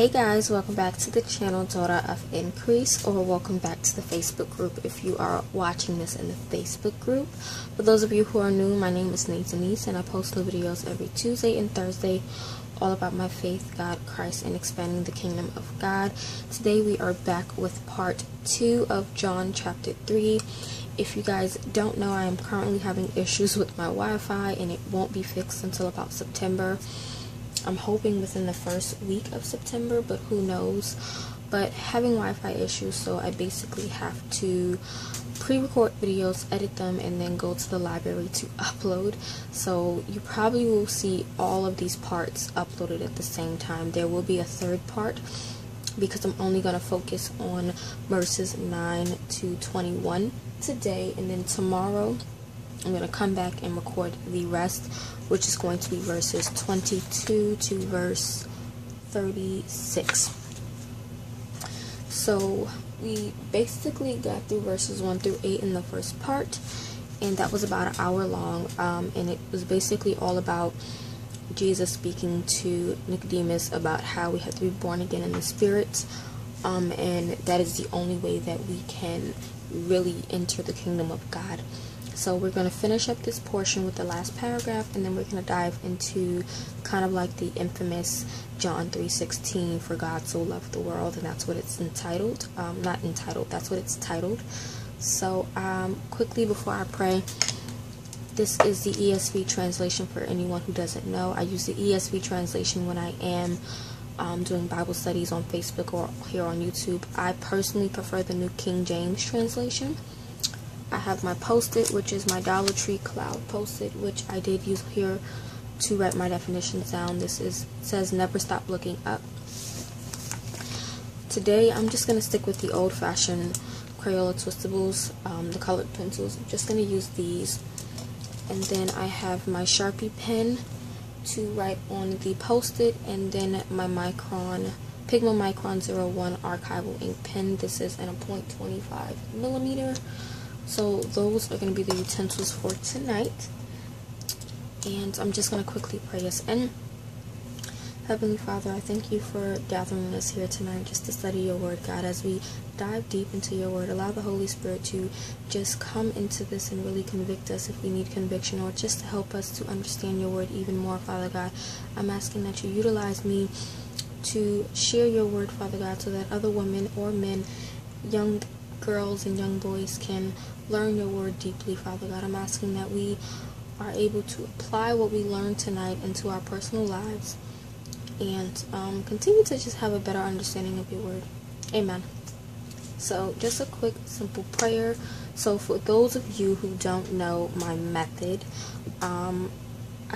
Hey guys, welcome back to the channel Daughter of Increase, or welcome back to the Facebook group if you are watching this in the Facebook group. For those of you who are new, my name is Nay Denise and I post new videos every Tuesday and Thursday all about my faith, God, Christ, and expanding the kingdom of God. Today we are back with part 2 of John chapter 3. If you guys don't know, I am currently having issues with my Wi-Fi and it won't be fixed until about September. I'm hoping within the first week of September, but who knows. But having Wi-Fi issues, so I basically have to pre-record videos, edit them, and then go to the library to upload. So you probably will see all of these parts uploaded at the same time. There will be a third part because I'm only going to focus on verses 9 to 21 today, and then tomorrow I'm going to come back and record the rest, which is going to be verses 22 to verse 36. So we basically got through verses 1 through 8 in the first part, and that was about an hour long, and it was basically all about Jesus speaking to Nicodemus about how we have to be born again in the Spirit, and that is the only way that we can really enter the kingdom of God. So we're going to finish up this portion with the last paragraph, and then we're going to dive into kind of like the infamous John 3:16, for God so loved the world, and that's what it's entitled. Not entitled, that's what it's titled. So quickly before I pray, this is the ESV translation for anyone who doesn't know. I use the ESV translation when I am doing Bible studies on Facebook or here on YouTube. I personally prefer the New King James translation. I have my post-it, which is my Dollar Tree cloud post-it, which I did use here to write my definitions down. This is says never stop looking up. Today I'm just going to stick with the old-fashioned Crayola Twistables, the colored pencils. I'm just going to use these. And then I have my Sharpie pen to write on the post-it, and then my Pigma Micron 01 archival ink pen. This is in a 0.25 millimeter. So those are going to be the utensils for tonight. And I'm just going to quickly pray us in. Heavenly Father, I thank you for gathering us here tonight just to study your word, God. As we dive deep into your word, allow the Holy Spirit to just come into this and really convict us if we need conviction, or just to help us to understand your word even more, Father God. I'm asking that you utilize me to share your word, Father God, so that other women or men, young girls and young boys, can learn your word deeply, Father God. I'm asking that we are able to apply what we learned tonight into our personal lives and continue to just have a better understanding of your word. Amen. So just a quick, simple prayer. So for those of you who don't know my method, I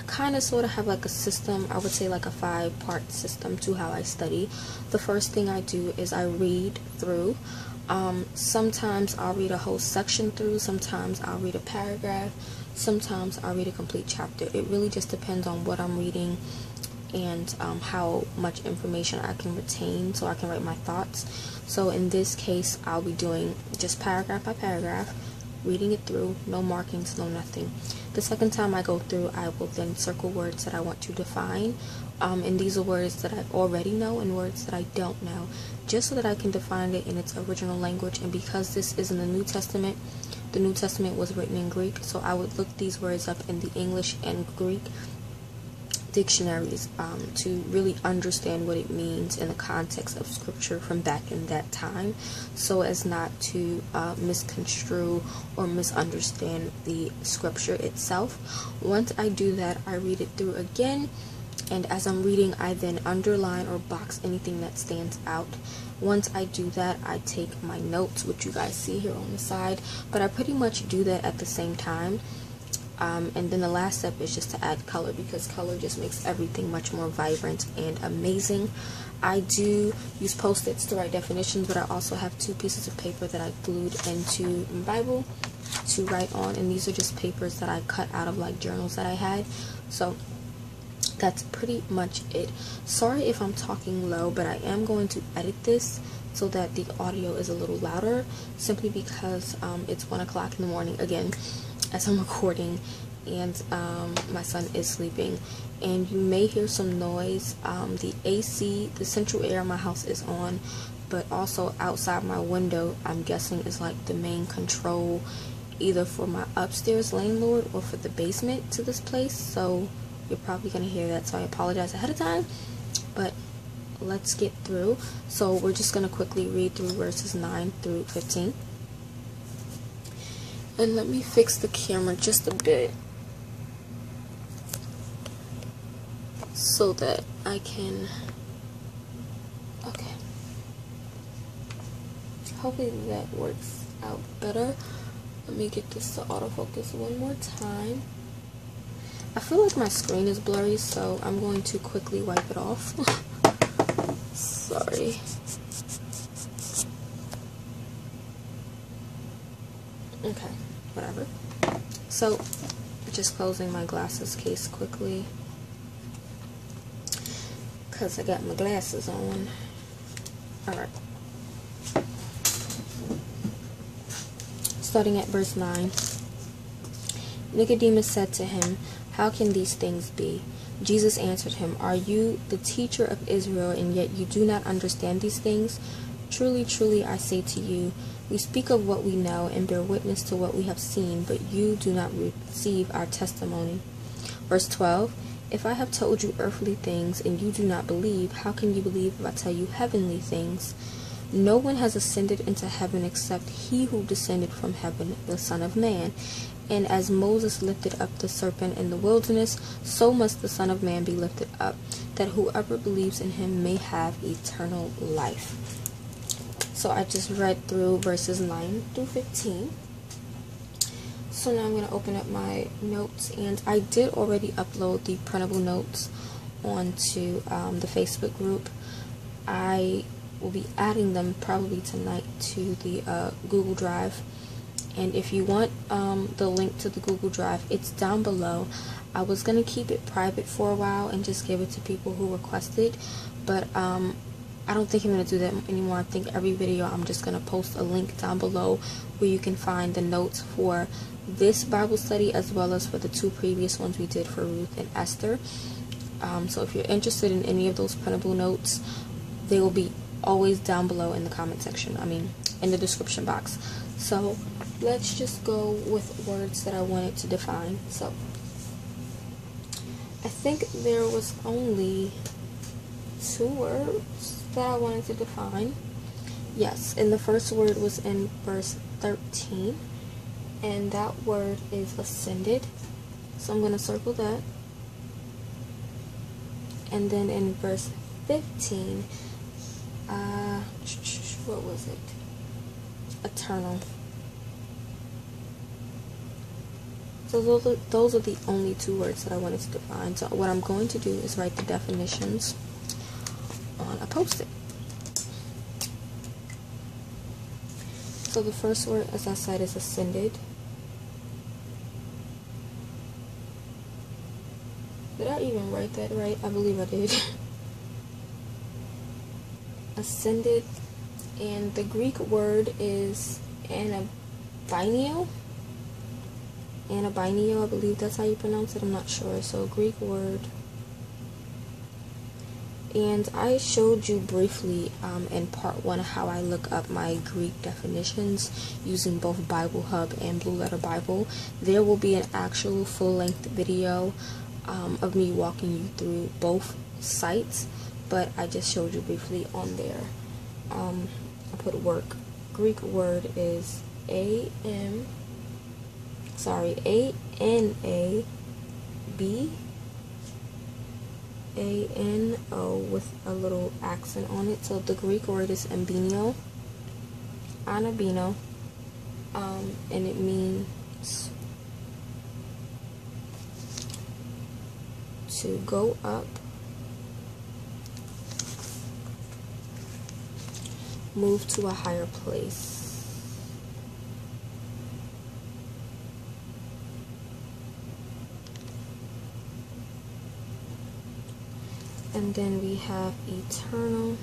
kind of sort of have like a system. I would say like a 5-part system to how I study. The first thing I do is I read through. Sometimes I'll read a whole section through, sometimes I'll read a paragraph, sometimes I'll read a complete chapter. It really just depends on what I'm reading and how much information I can retain so I can write my thoughts. So in this case, I'll be doing just paragraph by paragraph, reading it through, no markings, no nothing. The second time I go through, I will then circle words that I want to define, and these are words that I already know and words that I don't know, just so that I can define it in its original language. And because this is in the New Testament was written in Greek, so I would look these words up in the English and Greek dictionaries to really understand what it means in the context of scripture from back in that time, so as not to misconstrue or misunderstand the scripture itself. Once I do that, I read it through again, and as I'm reading, I then underline or box anything that stands out. Once I do that, I take my notes, which you guys see here on the side, but I pretty much do that at the same time. And then the last step is just to add color, because color just makes everything much more vibrant and amazing. I do use post-its to write definitions, but I also have 2 pieces of paper that I glued into my Bible to write on, and these are just papers that I cut out of like journals that I had. So that's pretty much it. Sorry if I'm talking low, but I am going to edit this so that the audio is a little louder, simply because it's 1 o'clock in the morning again as I'm recording, and my son is sleeping, and you may hear some noise. The AC, the central air in my house is on, but also outside my window, I'm guessing, is like the main control, either for my upstairs landlord or for the basement to this place, so you're probably going to hear that, so I apologize ahead of time, but let's get through. So we're just going to quickly read through verses 9 through 15. And let me fix the camera just a bit so that I can, okay, hopefully that works out better. Let me get this to autofocus one more time. I feel like my screen is blurry, so I'm going to quickly wipe it off. Sorry. Okay, whatever. So, just closing my glasses case quickly, because I got my glasses on. Alright. Starting at verse 9. Nicodemus said to him, "How can these things be?" Jesus answered him, "Are you the teacher of Israel, and yet you do not understand these things? Truly, truly, I say to you, we speak of what we know and bear witness to what we have seen, but you do not receive our testimony." Verse 12, "If I have told you earthly things and you do not believe, how can you believe if I tell you heavenly things? No one has ascended into heaven except he who descended from heaven, the Son of Man. And as Moses lifted up the serpent in the wilderness, so must the Son of Man be lifted up, that whoever believes in him may have eternal life." So I just read through verses 9 through 15. So now I'm going to open up my notes, and I did already upload the printable notes onto the Facebook group. I will be adding them probably tonight to the Google Drive. And if you want the link to the Google Drive, it's down below. I was going to keep it private for a while and just give it to people who requested, but I don't think I'm going to do that anymore. I think every video I'm just going to post a link down below where you can find the notes for this Bible study as well as for the two previous ones we did for Ruth and Esther. So if you're interested in any of those printable notes, they will be always down below in the comment section. I mean, in the description box. So let's just go with words that I wanted to define. So I think there was only two words that I wanted to define. Yes, and the first word was in verse 13, and that word is ascended. So I'm going to circle that. And then in verse 15, what was it? Eternal. So those are the only two words that I wanted to define. So what I'm going to do is write the definitions on a post-it. So the first word, as I said, is ascended. Did I even write that right? I believe I did. Ascended. And the Greek word is anabinio. Anabinio, I believe that's how you pronounce it. I'm not sure. So Greek word. And I showed you briefly in part 1 how I look up my Greek definitions using both Bible Hub and Blue Letter Bible. There will be an actual full-length video of me walking you through both sites, but I just showed you briefly on there. I put work. Greek word is A-N-A-B-A-N-O with a little accent on it. So the Greek word is ambinio, anabino, and it means to go up, move to a higher place. And then we have eternal.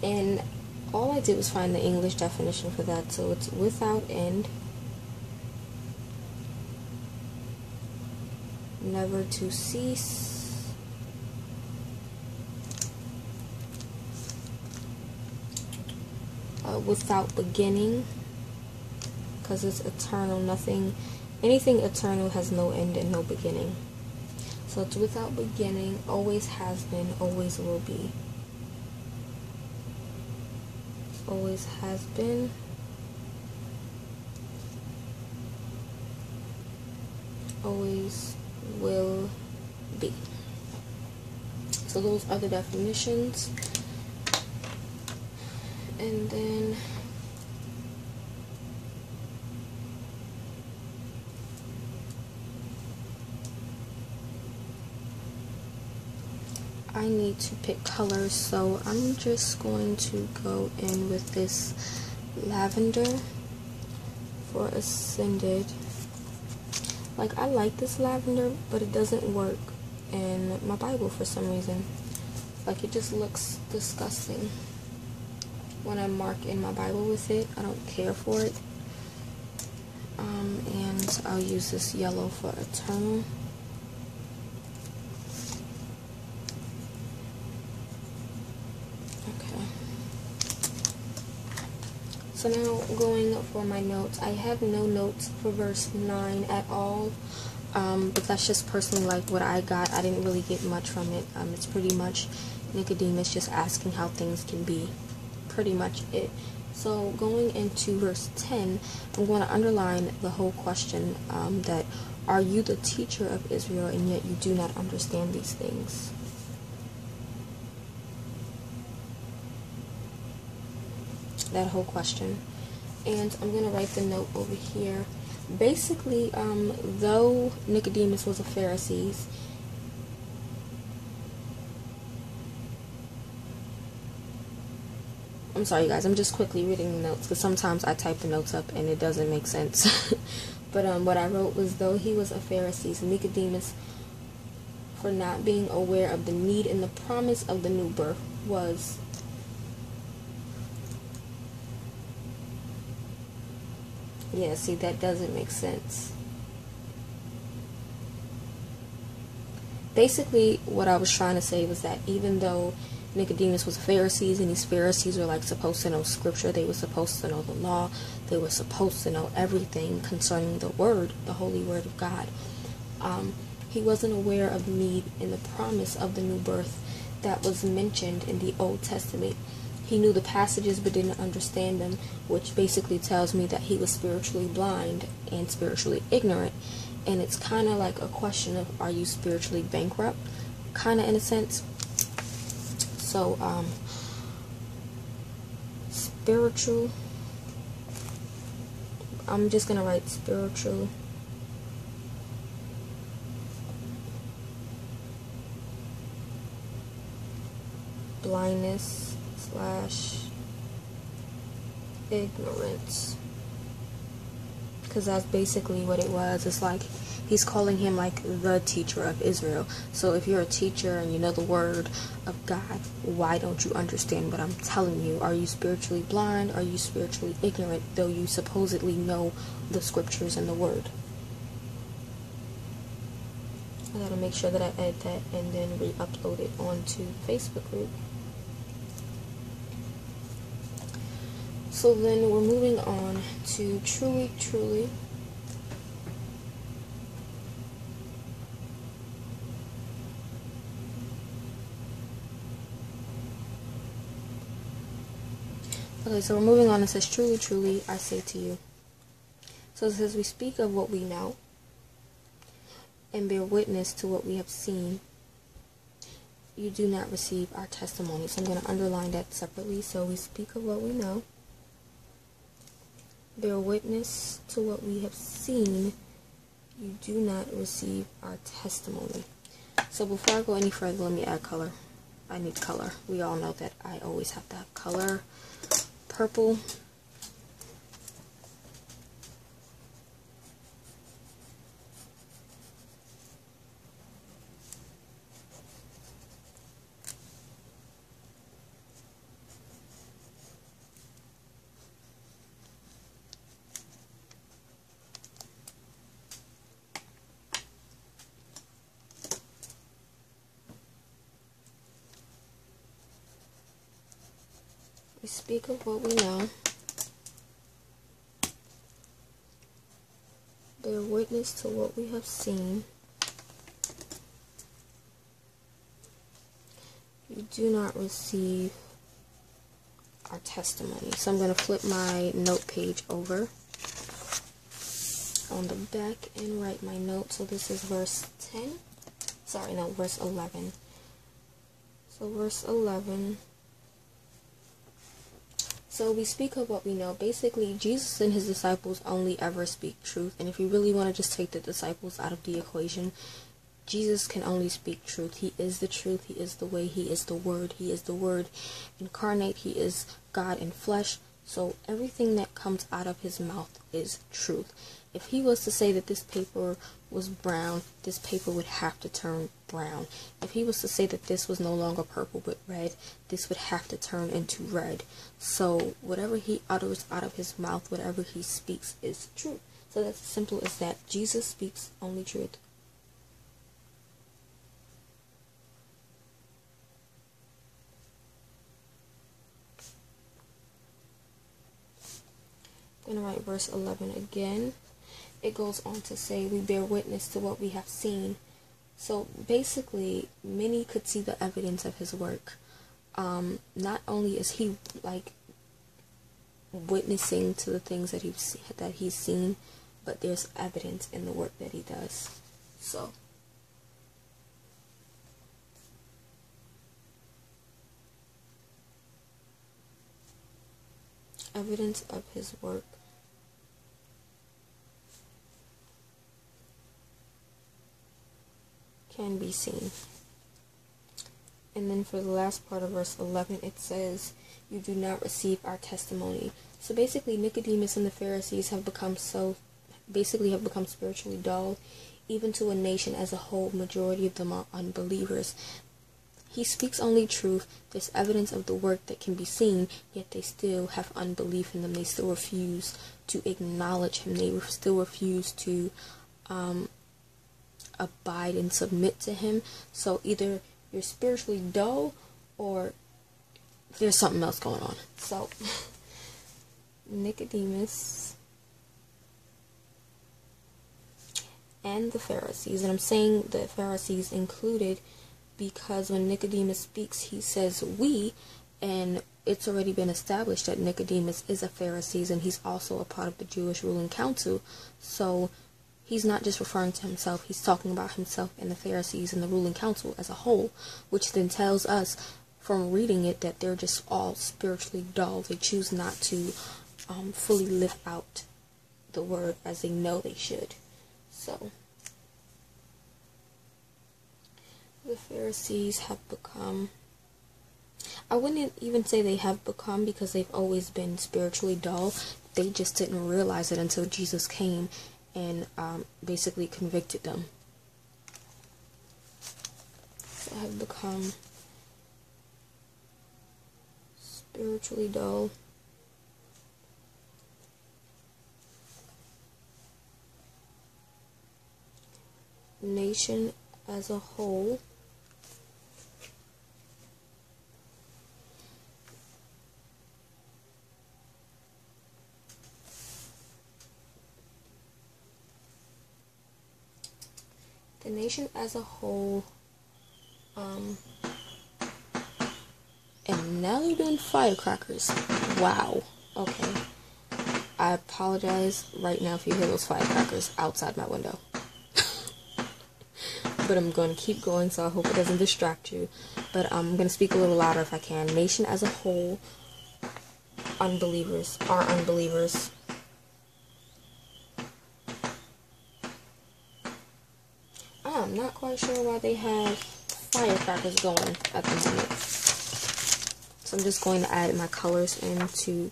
And all I did was find the English definition for that, so it's without end, never to cease, without beginning, because it's eternal, nothing, anything eternal has no end and no beginning. So it's without beginning, always has been, always will be. Always has been, always will be. So those are the definitions. And then I need to pick colors, so I'm just going to go in with this lavender for Ascended. Like, I like this lavender, but it doesn't work in my Bible for some reason. Like, it just looks disgusting when I mark in my Bible with it. I don't care for it. And I'll use this yellow for Eternal. So now going for my notes, I have no notes for verse 9 at all, but that's just personally like what I got. I didn't really get much from it. It's pretty much Nicodemus just asking how things can be, pretty much it. So going into verse 10, I'm going to underline the whole question, that are you the teacher of Israel and yet you do not understand these things? That whole question. And I'm going to write the note over here. Basically, though Nicodemus was a Pharisee, I'm sorry guys, I'm just quickly reading the notes because sometimes I type the notes up and it doesn't make sense. But what I wrote was, though he was a Pharisee, Nicodemus, for not being aware of the need and the promise of the new birth, was yeah, see, that doesn't make sense. Basically, what I was trying to say was that even though Nicodemus was a Pharisee, and these Pharisees were like supposed to know scripture, they were supposed to know the law, they were supposed to know everything concerning the word, the holy word of God, he wasn't aware of the need and the promise of the new birth that was mentioned in the Old Testament. He knew the passages but didn't understand them, which basically tells me that he was spiritually blind and spiritually ignorant. And it's kind of like a question of, are you spiritually bankrupt? Kind of, in a sense. So, spiritual. I'm just going to write spiritual. Blindness. Slash ignorance, because that's basically what it was. It's like he's calling him like the teacher of Israel. So if you're a teacher and you know the word of God, why don't you understand what I'm telling you? Are you spiritually blind? Are you spiritually ignorant, though you supposedly know the scriptures and the word? I gotta make sure that I edit that and then re-upload it onto the Facebook group. So then we're moving on to Truly, Truly. Okay, so we're moving on. It says, Truly, truly, I say to you. So it says, we speak of what we know and bear witness to what we have seen. You do not receive our testimony. So I'm going to underline that separately. So we speak of what we know. Bear witness to what we have seen, you do not receive our testimony. So before I go any further, let me add color. I need color. We all know that I always have to have color. Purple. We speak of what we know, bear witness to what we have seen. You do not receive our testimony. So I'm going to flip my note page over on the back and write my note. So this is verse 10. Sorry, no, verse 11. So verse 11. So we speak of what we know. Basically, Jesus and his disciples only ever speak truth. And if you really want to just take the disciples out of the equation, Jesus can only speak truth. He is the truth. He is the way. He is the word. He is the word incarnate. He is God in flesh. So everything that comes out of his mouth is truth. If he was to say that this paper was brown, this paper would have to turn brown. If he was to say that this was no longer purple but red, this would have to turn into red. So whatever he utters out of his mouth, whatever he speaks is truth. So that's as simple as that. Jesus speaks only truth. I'm going to write verse 11 again. It goes on to say, we bear witness to what we have seen. So basically, many could see the evidence of his work. Not only is he like witnessing to the things that he's seen, but there's evidence in the work that he does. So evidence of his work. Can be seen. And then for the last part of verse 11, it says, you do not receive our testimony. So basically, Nicodemus and the Pharisees have become spiritually dull, even to a nation as a whole. Majority of them are unbelievers. He speaks only truth. There's evidence of the work that can be seen, yet they still have unbelief in them. They still refuse to acknowledge him. They still refuse to abide and submit to him. So either you're spiritually dull or there's something else going on. So Nicodemus and the Pharisees, and I'm saying the Pharisees included because when Nicodemus speaks, he says we, and it's already been established that Nicodemus is a Pharisee and he's also a part of the Jewish ruling council. So he's not just referring to himself, he's talking about himself and the Pharisees and the ruling council as a whole, which then tells us from reading it that they're just all spiritually dull. They choose not to fully live out the word as they know they should. So the Pharisees have become, I wouldn't even say they have become, because they've always been spiritually dull. They just didn't realize it until Jesus came and basically convicted them. So have become spiritually dull, nation as a whole, the nation as a whole, and now you're doing firecrackers. Wow. Okay. I apologize right now if you hear those firecrackers outside my window. But I'm going to keep going, so I hope it doesn't distract you. But I'm going to speak a little louder if I can. Nation as a whole, unbelievers, are unbelievers. I'm not quite sure why they have firecrackers going at the moment. So I'm just going to add my colors into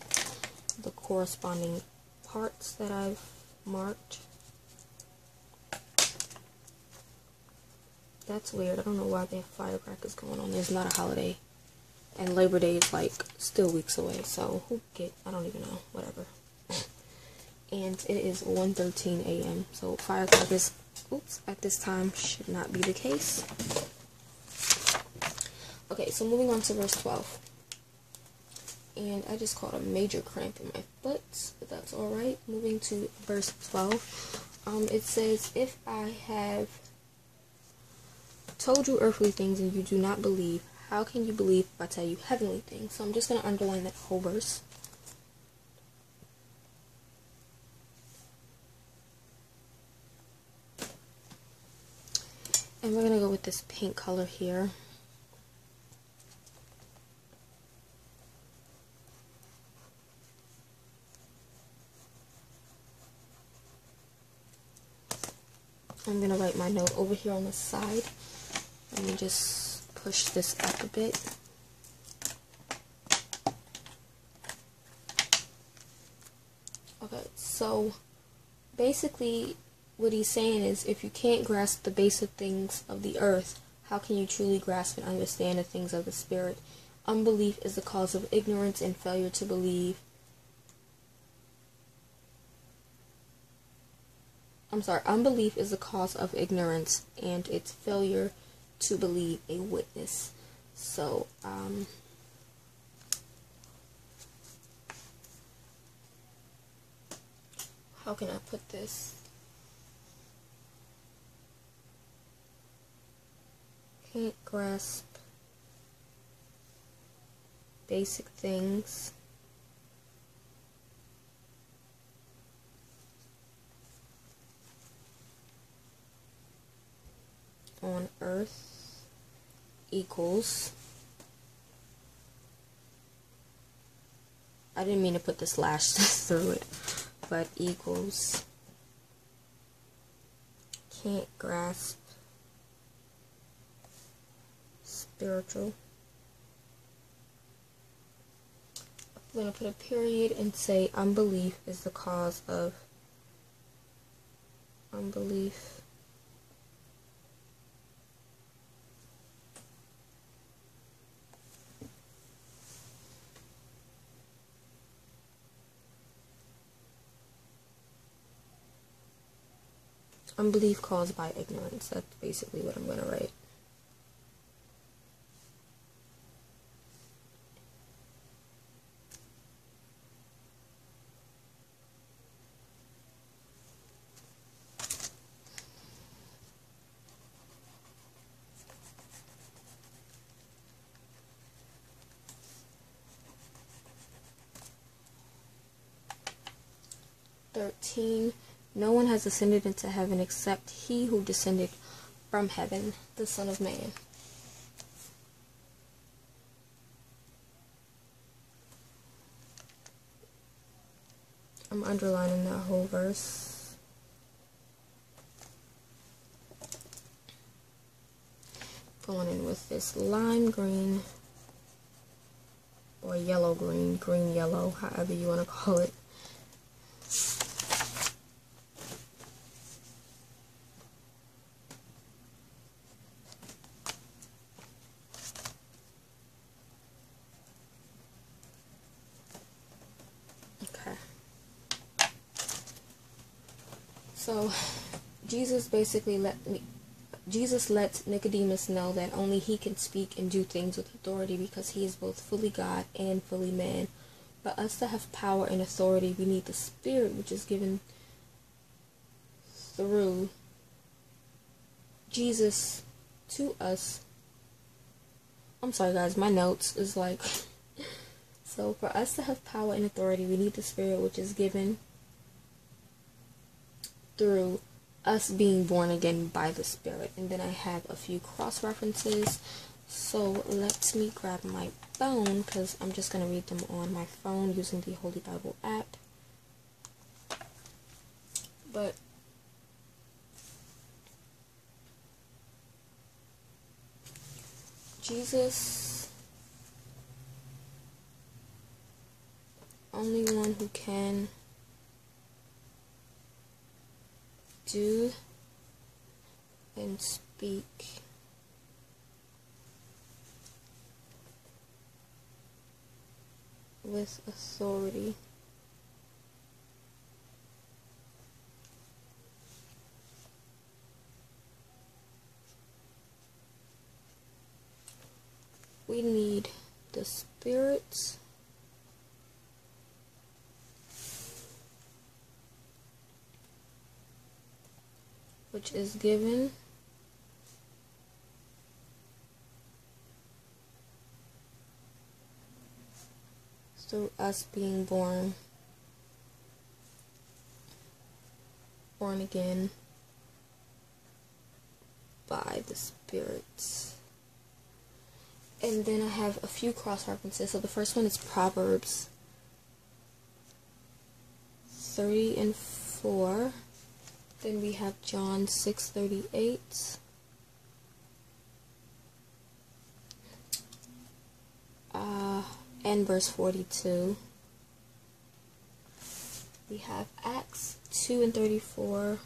the corresponding parts that I've marked. That's weird. I don't know why they have firecrackers going on. There's not a holiday. And Labor Day is like still weeks away. So I don't even know. Whatever. And it is 1:13 a.m. So firecrackers, oops, at this time should not be the case. Okay, so moving on to verse 12. and I just caught a major cramp in my foot, but that's alright. Moving to verse 12, it says, if I have told you earthly things and you do not believe, how can you believe if I tell you heavenly things? So I'm just going to underline that whole verse. And we're going to go with this pink color here. I'm going to write my note over here on the side. Let me just push this up a bit. Okay, so basically what he's saying is, if you can't grasp the basic things of the earth, how can you truly grasp and understand the things of the spirit? Unbelief is the cause of ignorance and failure to believe. Unbelief is the cause of ignorance and its failure to believe a witness. So, how can I put this? Can't grasp basic things. On earth equals, I didn't mean to put the slash through it, but equals can't grasp spiritual. I'm going to put a period and say unbelief is the cause of unbelief. Unbelief caused by ignorance. That's basically what I'm going to write. No one has ascended into heaven except he who descended from heaven, the Son of Man. I'm underlining that whole verse. Going in with this lime green or yellow green, green yellow, however you want to call it. So, Jesus lets Nicodemus know that only he can speak and do things with authority because he is both fully God and fully man. But us to have power and authority, we need the Spirit, which is given through Jesus to us. I'm sorry, guys, my notes is like... So, for us to have power and authority, we need the Spirit, which is given through us being born again by the Spirit. And then I have a few cross references, so let me grab my phone because I'm just going to read them on my phone using the Holy Bible app. But Jesus, only one who can do and speak with authority. We need the Spirit which is given through us being born again by the Spirit. And then I have a few cross references. So the first one is Proverbs 3:4. Then we have John 6:38. And verse 42. We have Acts 2:34.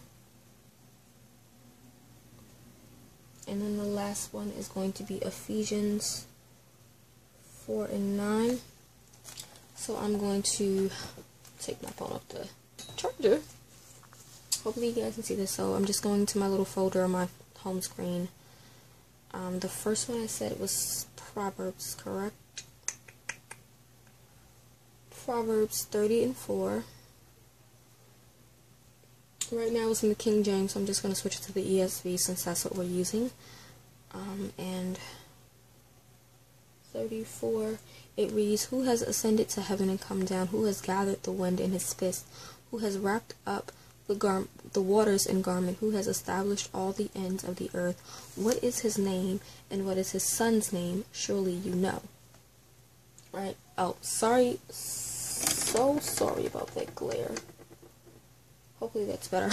And then the last one is going to be Ephesians 4:9. So I'm going to take my phone off the charger. Hopefully you guys can see this. So I'm just going to my little folder on my home screen. The first one I said was Proverbs, correct? Proverbs 30:4. Right now it's in the King James, so I'm just going to switch it to the ESV since that's what we're using. And 34, it reads, "Who has ascended to heaven and come down? Who has gathered the wind in his fist? Who has wrapped up the waters in garment? Who has established all the ends of the earth? What is his name, and what is his son's name? Surely you know." Right? Oh, sorry. So sorry about that glare. Hopefully that's better.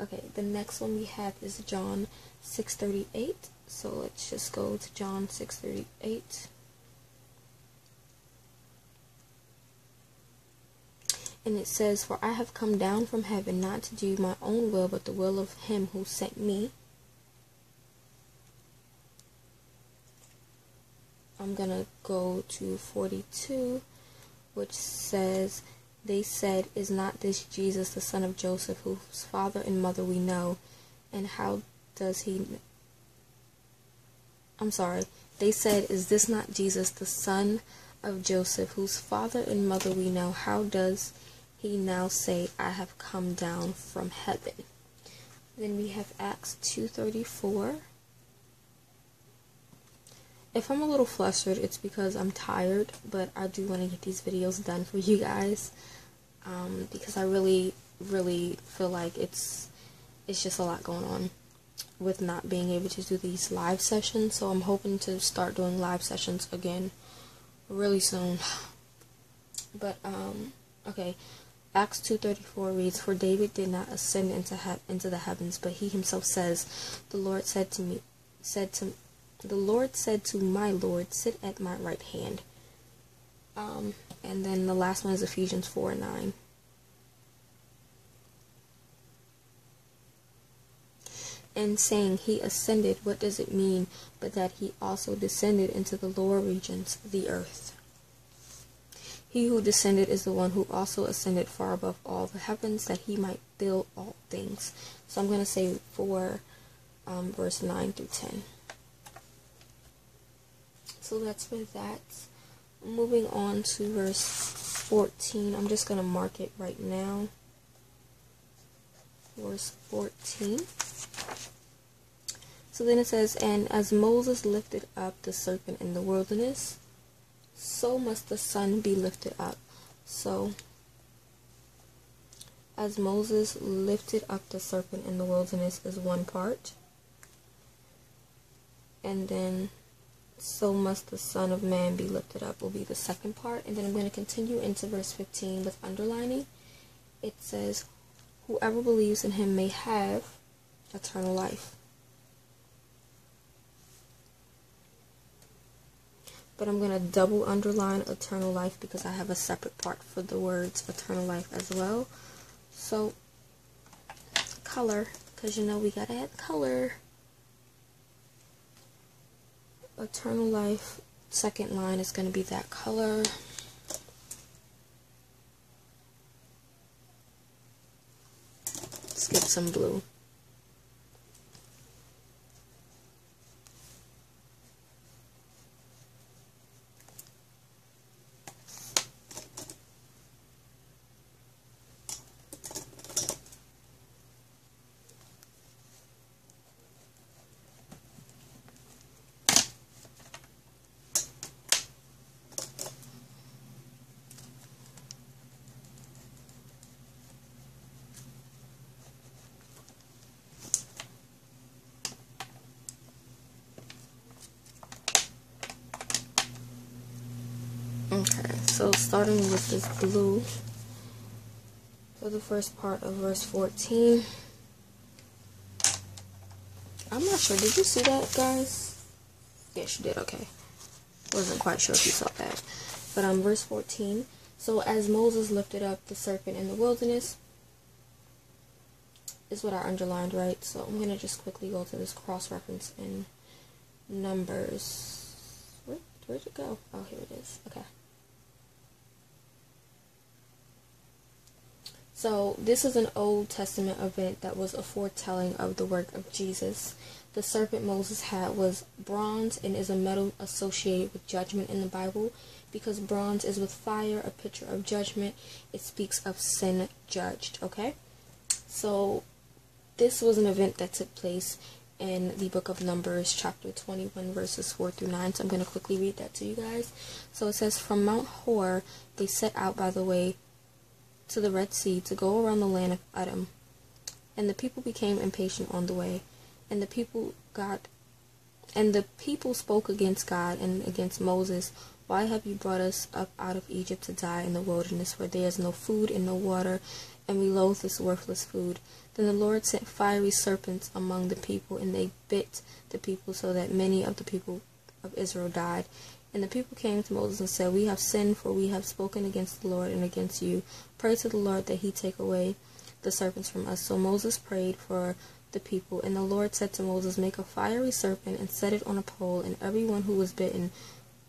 Okay, the next one we have is John 6:38. So let's just go to John 6:38. And it says, "For I have come down from heaven not to do my own will, but the will of him who sent me." I'm going to go to 42, which says, "They said, is not this Jesus, the son of Joseph, whose father and mother we know? And how does he..." I'm sorry. "They said, is this not Jesus, the son of Joseph, whose father and mother we know? How does he now say, I have come down from heaven?" Then we have Acts 2:34. If I'm a little flustered, it's because I'm tired, but I do want to get these videos done for you guys, because I really, really feel like it's just a lot going on with not being able to do these live sessions, so I'm hoping to start doing live sessions again really soon. But, okay, Acts 2:34 reads, "For David did not ascend into the heavens, but he himself says, The Lord said to my Lord, sit at my right hand." And then the last one is Ephesians 4:9. "And saying, he ascended, what does it mean, but that he also descended into the lower regions, the earth? He who descended is the one who also ascended far above all the heavens, that he might fill all things." So I'm going to say for verse 9 through 10. So that's for that. Moving on to verse 14. I'm just going to mark it right now. Verse 14. So then it says, "And as Moses lifted up the serpent in the wilderness, so must the Son be lifted up." So, as Moses lifted up the serpent in the wilderness is one part. And then, "So must the Son of Man be lifted up" will be the second part. And then I'm going to continue into verse 15 with underlining. It says, "Whoever believes in him may have eternal life." But I'm going to double underline eternal life because I have a separate part for the words eternal life as well. So, color, because you know we got to add color. Eternal life, second line is going to be that color. Let's get some blue. starting with this blue for the first part of verse 14. I'm not sure. Did you see that, guys? Yes, you did. Okay. Wasn't quite sure if you saw that. But verse 14. So as Moses lifted up the serpent in the wilderness, is what I underlined, right? So I'm going to just quickly go to this cross-reference in Numbers. Where'd it go? Oh, here it is. Okay. So this is an Old Testament event that was a foretelling of the work of Jesus. The serpent Moses had was bronze and is a metal associated with judgment in the Bible. Because bronze is with fire, a picture of judgment. It speaks of sin judged, okay? So this was an event that took place in the book of Numbers, chapter 21, verses 4 through 9. So I'm going to quickly read that to you guys. So it says, from Mount Hor, they set out by the way to the Red Sea to go around the land of Edom. And the people became impatient on the way. And the people spoke against God and against Moses. Why have you brought us up out of Egypt to die in the wilderness, where there is no food and no water, and we loathe this worthless food? Then the Lord sent fiery serpents among the people, and they bit the people, so that many of the people of Israel died. And the people came to Moses and said, we have sinned, for we have spoken against the Lord and against you. Pray to the Lord that he take away the serpents from us. So Moses prayed for the people, and the Lord said to Moses, make a fiery serpent and set it on a pole, and everyone who was bitten,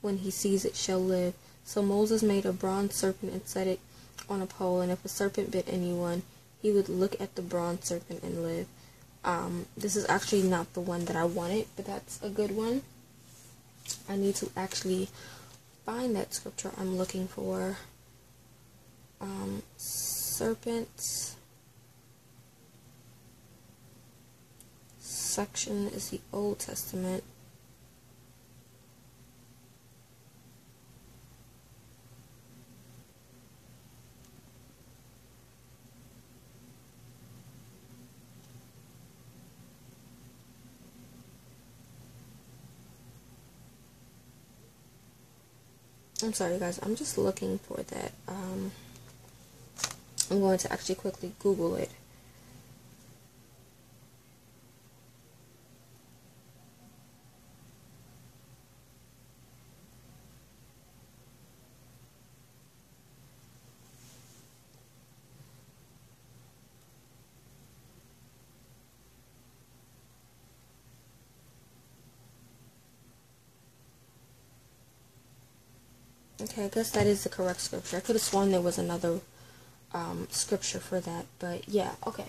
when he sees it, shall live. So Moses made a bronze serpent and set it on a pole, and if a serpent bit anyone, he would look at the bronze serpent and live. This is actually not the one that I wanted, but that's a good one. I need to actually find that scripture I'm looking for. Serpent section is the Old Testament. I'm sorry, guys. I'm just looking for that. I'm going to actually quickly Google it. Okay, I guess that is the correct scripture. I could have sworn there was another scripture for that, but yeah, okay.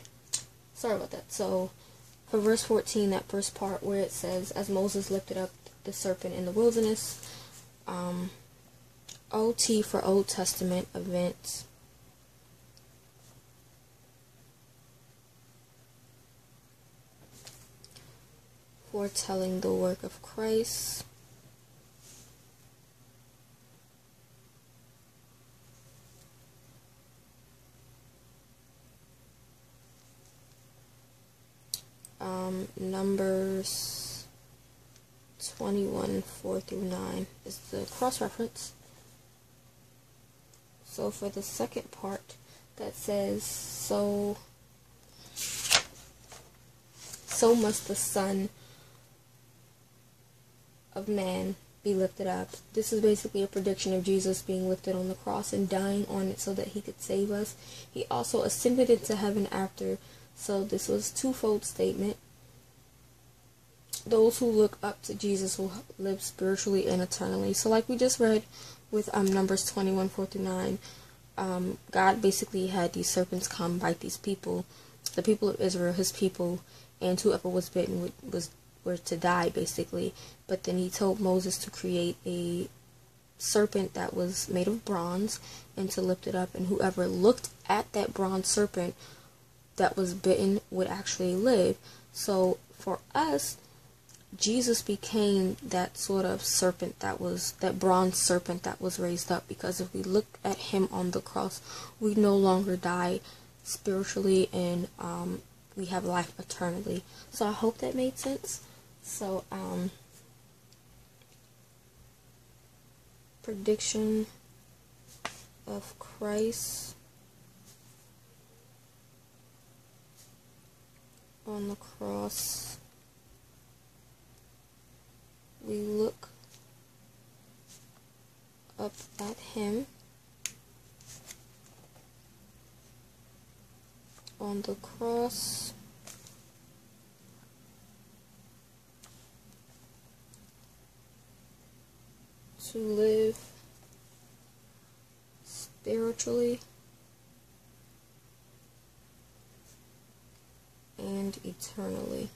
Sorry about that. So, for verse 14, that first part where it says, as Moses lifted up the serpent in the wilderness, OT for Old Testament events. Foretelling the work of Christ. Numbers 21, 4 through 9 is the cross-reference. So for the second part that says, so must the Son of Man be lifted up. This is basically a prediction of Jesus being lifted on the cross and dying on it so that he could save us. He also ascended into heaven after. So this was a twofold statement. Those who look up to Jesus will live spiritually and eternally. So like we just read with Numbers 21, 4 through 9, God basically had these serpents come bite these people, the people of Israel, his people, and whoever was bitten were to die basically. But then he told Moses to create a serpent that was made of bronze and to lift it up, and whoever looked at that bronze serpent that was bitten would actually live. So for us, Jesus became that sort of serpent that bronze serpent that was raised up, because if we look at him on the cross, we no longer die spiritually, and we have life eternally. So I hope that made sense. So prediction of Christ on the cross. We look up at him on the cross. To live spiritually and eternally.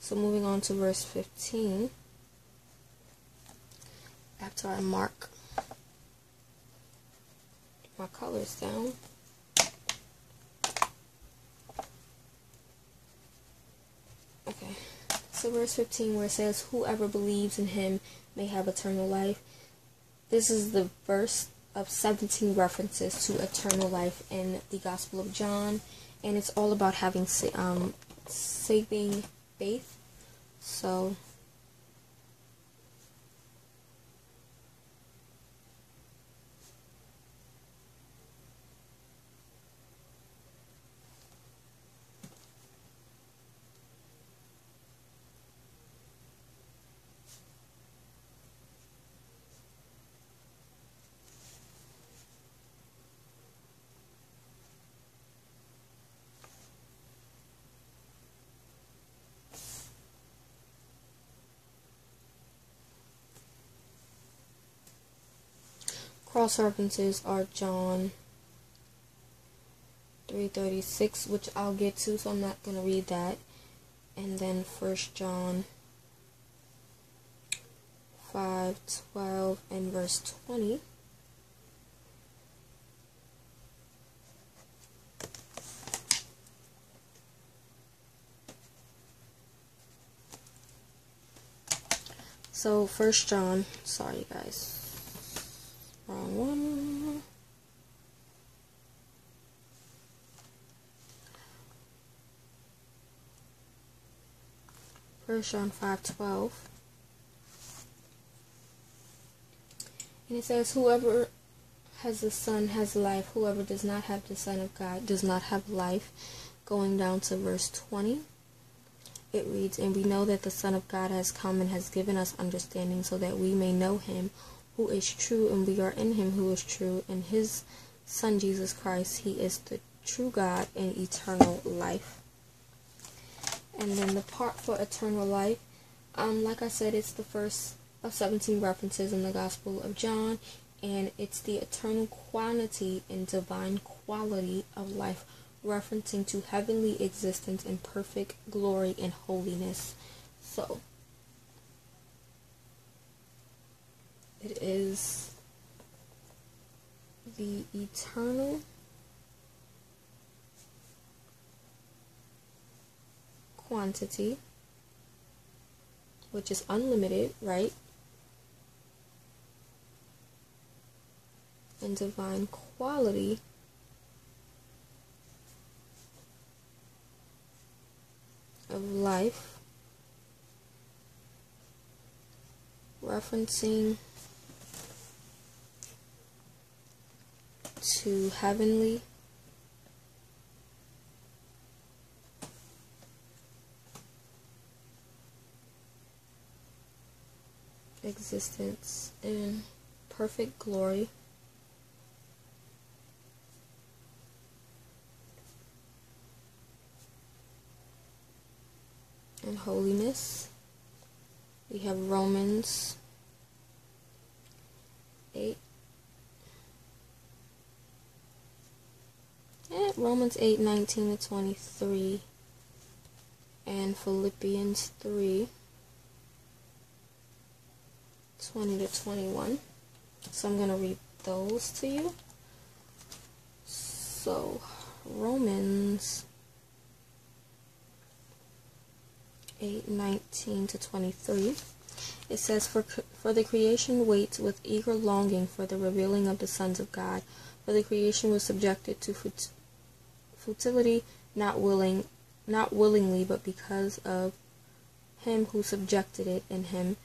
So moving on to verse 15, after I mark my colors down. Okay, so verse 15 where it says, whoever believes in him may have eternal life. This is the verse of 17 references to eternal life in the Gospel of John. And it's all about having saving faith. So, cross references are John 3:36, which I'll get to, so I'm not going to read that. And then 1 John 5:12 and verse 20. So 1 John, sorry guys. Wrong one. 1 John 5:12. And it says, whoever has the Son has life. Whoever does not have the Son of God does not have life. Going down to verse 20. It reads, and we know that the Son of God has come and has given us understanding so that we may know him who is true, and we are in him who is true, and his Son Jesus Christ. He is the true God and eternal life. And then the part for eternal life, like I said, it's the first of 17 references in the Gospel of John, and it's the eternal quantity and divine quality of life, referencing to heavenly existence in perfect glory and holiness. So, it is the eternal quantity, which is unlimited, right? And divine quality, of life, referencing to heavenly existence in perfect glory and holiness. We have Romans 8. Romans 8:19-23 and Philippians 3:20-21. So I'm going to read those to you. So Romans 8:19-23. It says, for the creation waits with eager longing for the revealing of the sons of God. For the creation was subjected to futility, not willingly, but because of him who subjected it, in him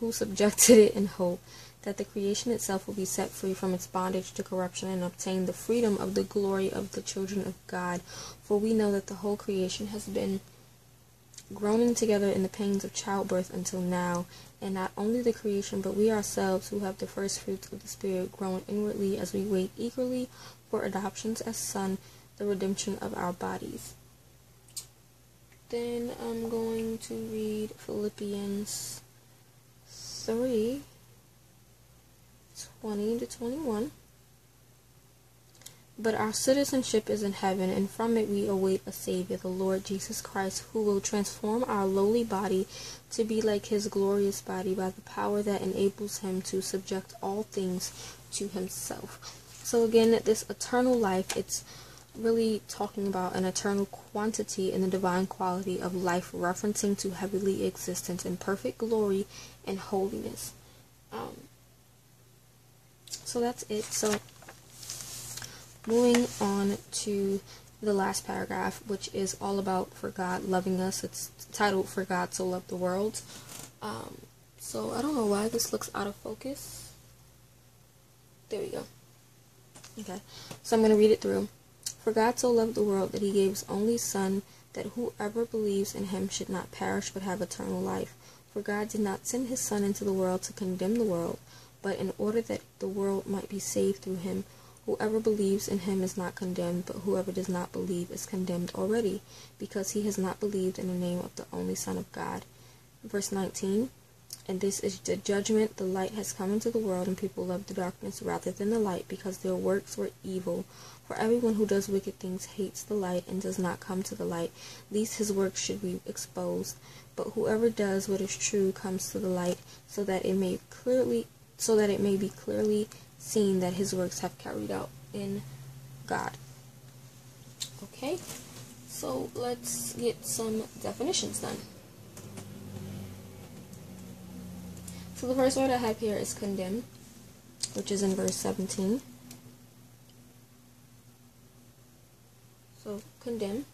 who subjected it in hope that the creation itself will be set free from its bondage to corruption and obtain the freedom of the glory of the children of God. For we know that the whole creation has been groaning together in the pains of childbirth until now, and not only the creation, but we ourselves who have the first fruits of the Spirit groan inwardly as we wait eagerly for adoptions as sons, the redemption of our bodies. Then I'm going to read Philippians 3:20-21. But our citizenship is in heaven, and from it we await a Savior, the Lord Jesus Christ, who will transform our lowly body to be like his glorious body by the power that enables him to subject all things to himself. So again, this eternal life, it's really talking about an eternal quantity and the divine quality of life, referencing to heavenly existence in perfect glory and holiness. So that's it. So moving on to the last paragraph, which is all about for God loving us. It's titled For God So Loved the World. So I don't know why this looks out of focus. There we go. Okay, so I'm going to read it through. For God so loved the world that he gave his only Son, that whoever believes in him should not perish but have eternal life. For God did not send his Son into the world to condemn the world, but in order that the world might be saved through him. Whoever believes in him is not condemned, but whoever does not believe is condemned already, because he has not believed in the name of the only Son of God. Verse 19, and this is the judgment, the light has come into the world, and people love the darkness rather than the light, because their works were evil. For everyone who does wicked things hates the light and does not come to the light, lest his works should be exposed. But whoever does what is true comes to the light, so that it may be clearly seen that his works have carried out in God. Okay, so let's get some definitions done. So the first word I have here is condemn, which is in verse 17. So condemn.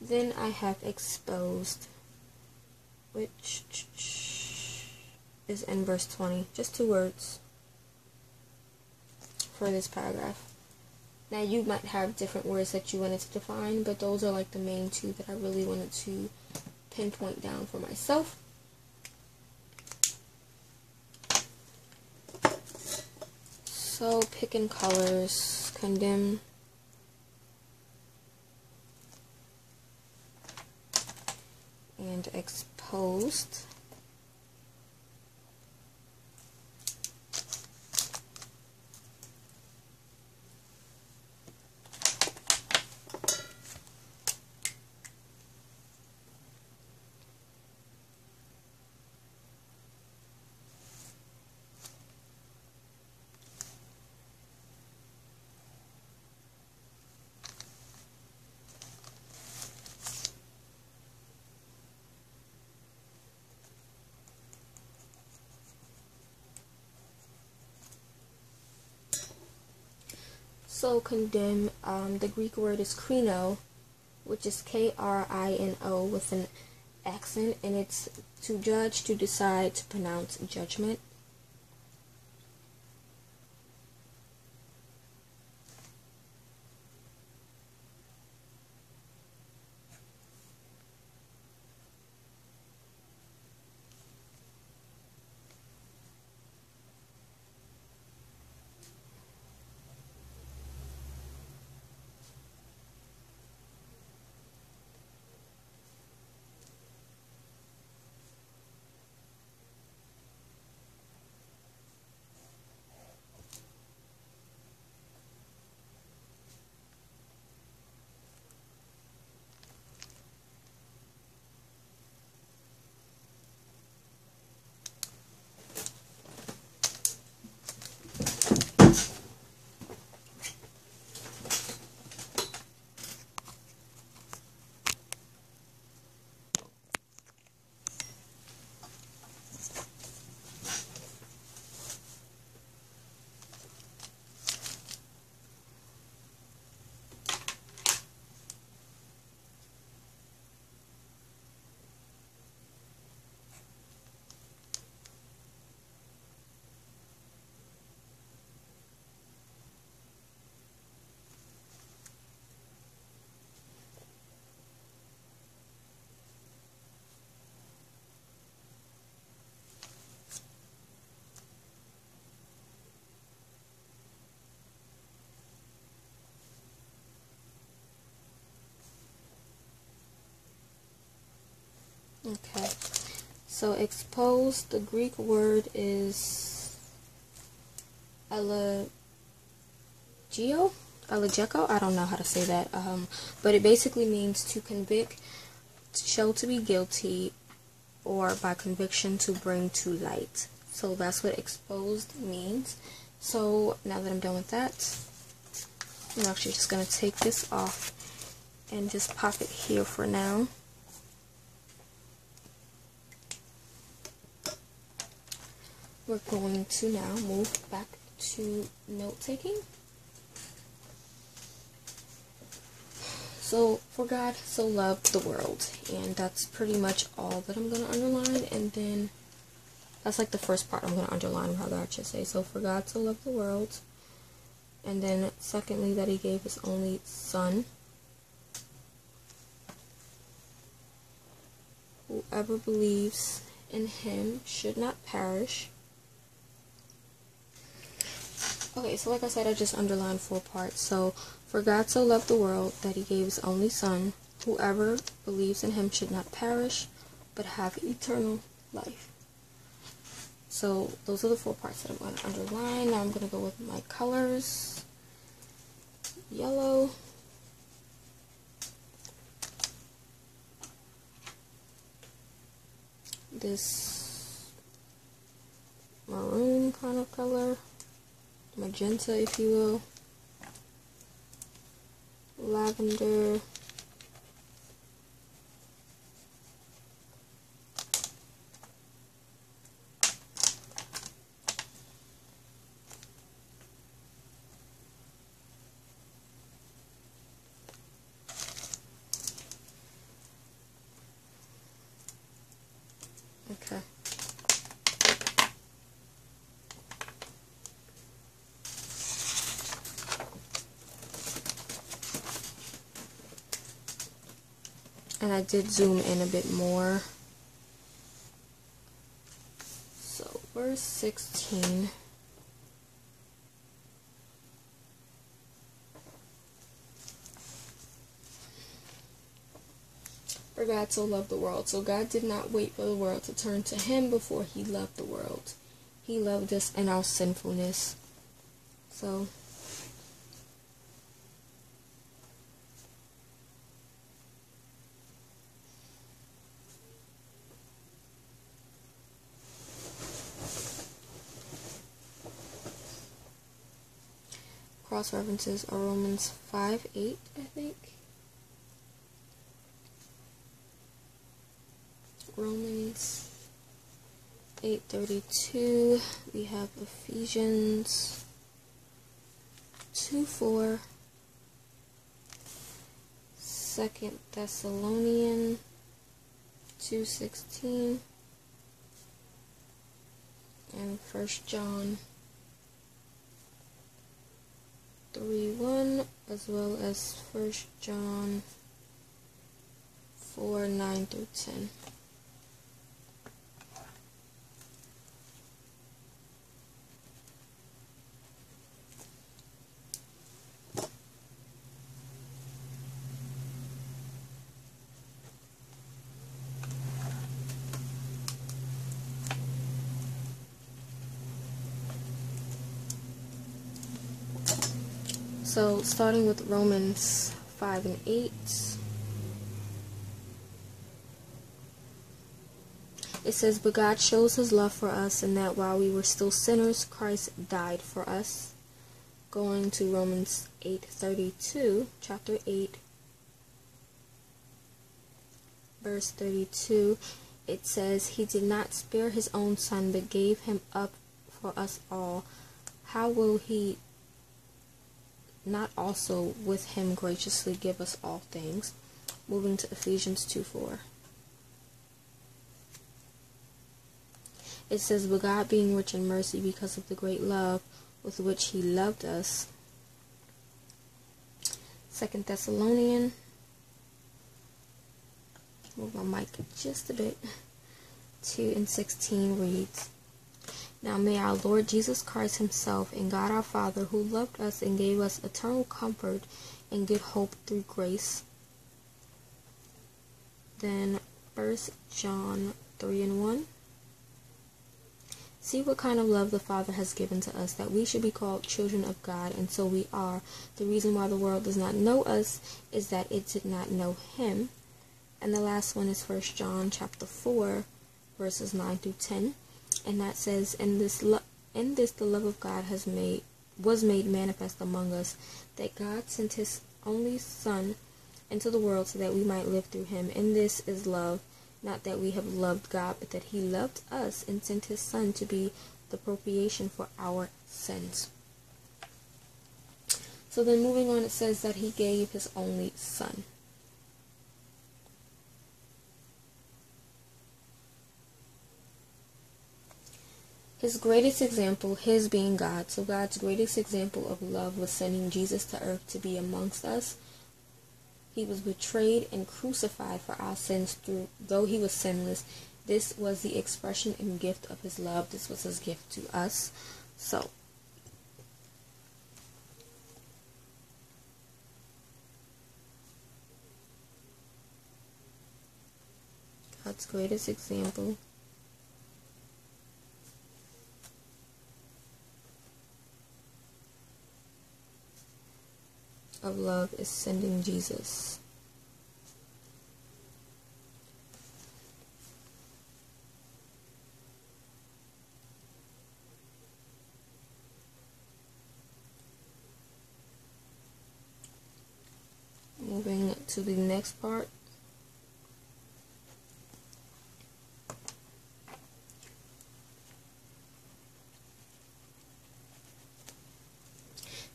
Then I have exposed, which is in verse 20. Just two words for this paragraph. Now you might have different words that you wanted to define, but those are like the main two that I really wanted to pinpoint down for myself. So picking colors, condemn, and exposed. So condemn, the Greek word is krino, which is K-R-I-N-O with an accent, and it's to judge, to decide, to pronounce judgment. Okay, so expose, the Greek word is allegeko, I don't know how to say that, but it basically means to convict, to show to be guilty, or by conviction to bring to light. So that's what exposed means. So now that I'm done with that, I'm actually just going to take this off and just pop it here for now. We're going to now move back to note-taking. So, for God so loved the world, and that's pretty much all that I'm going to underline, and then that's like the first part I'm going to underline, how that should say. So, for God so loved the world, and then secondly, that he gave his only son. Whoever believes in him should not perish. Okay, so like I said, I just underlined four parts. So, for God so loved the world that he gave his only son. Whoever believes in him should not perish, but have eternal life. So, those are the four parts that I'm going to underline. Now I'm going to go with my colors. Yellow. This maroon kind of color. Magenta, if you will, lavender, okay. And I did zoom in a bit more. So verse 16. For God so loved the world. So God did not wait for the world to turn to him before he loved the world. He loved us in our sinfulness. So cross references are Romans 5:8, I think. Romans 8:32. We have Ephesians 2:4. 2 Thessalonians 2:16, and 1 John 3:1, as well as 1 John 4:9-10. So, starting with Romans 5:8, it says, "But God shows his love for us, and that while we were still sinners, Christ died for us." Going to Romans 8:32, chapter 8, verse 32, it says, "He did not spare his own son, but gave him up for us all. How will he not also with him graciously give us all things?" Moving to Ephesians 2:4. It says, "But God being rich in mercy, because of the great love with which he loved us." 2 Thessalonians. Move my mic just a bit. 2:16 reads, "Now may our Lord Jesus Christ himself and God our Father, who loved us and gave us eternal comfort and good hope through grace." Then 1 John 3:1. See what kind of love the Father has given to us, that we should be called children of God, and so we are. The reason why the world does not know us is that it did not know him. And the last one is 1 John 4:9-10, and that says, in this the love of God was made manifest among us, that God sent his only Son into the world so that we might live through him. And this is love, not that we have loved God, but that he loved us and sent his Son to be the propitiation for our sins. So then moving on, it says that he gave his only Son. His greatest example, his being God. So God's greatest example of love was sending Jesus to earth to be amongst us. He was betrayed and crucified for our sins, though he was sinless. This was the expression and gift of his love. This was his gift to us. So, God's greatest example. Of love is sending Jesus. Moving to the next part.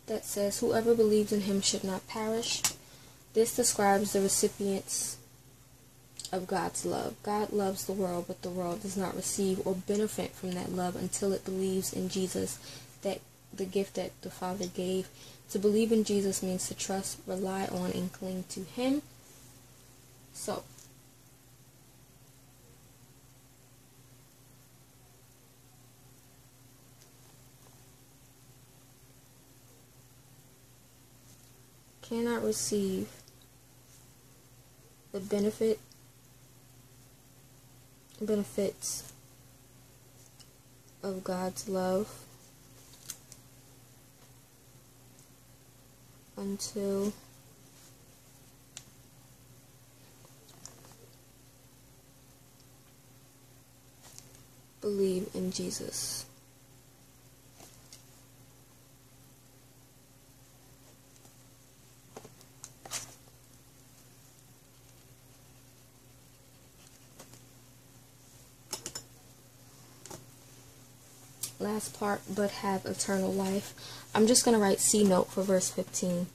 That says, whoever believes in him should not perish. This describes the recipients of God's love. God loves the world, but the world does not receive or benefit from that love until it believes in Jesus, that the gift that the Father gave. To believe in Jesus means to trust, rely on, and cling to him. So, cannot receive the benefits of God's love until believe in Jesus. Last part, but have eternal life. I'm just going to write C note for verse 15.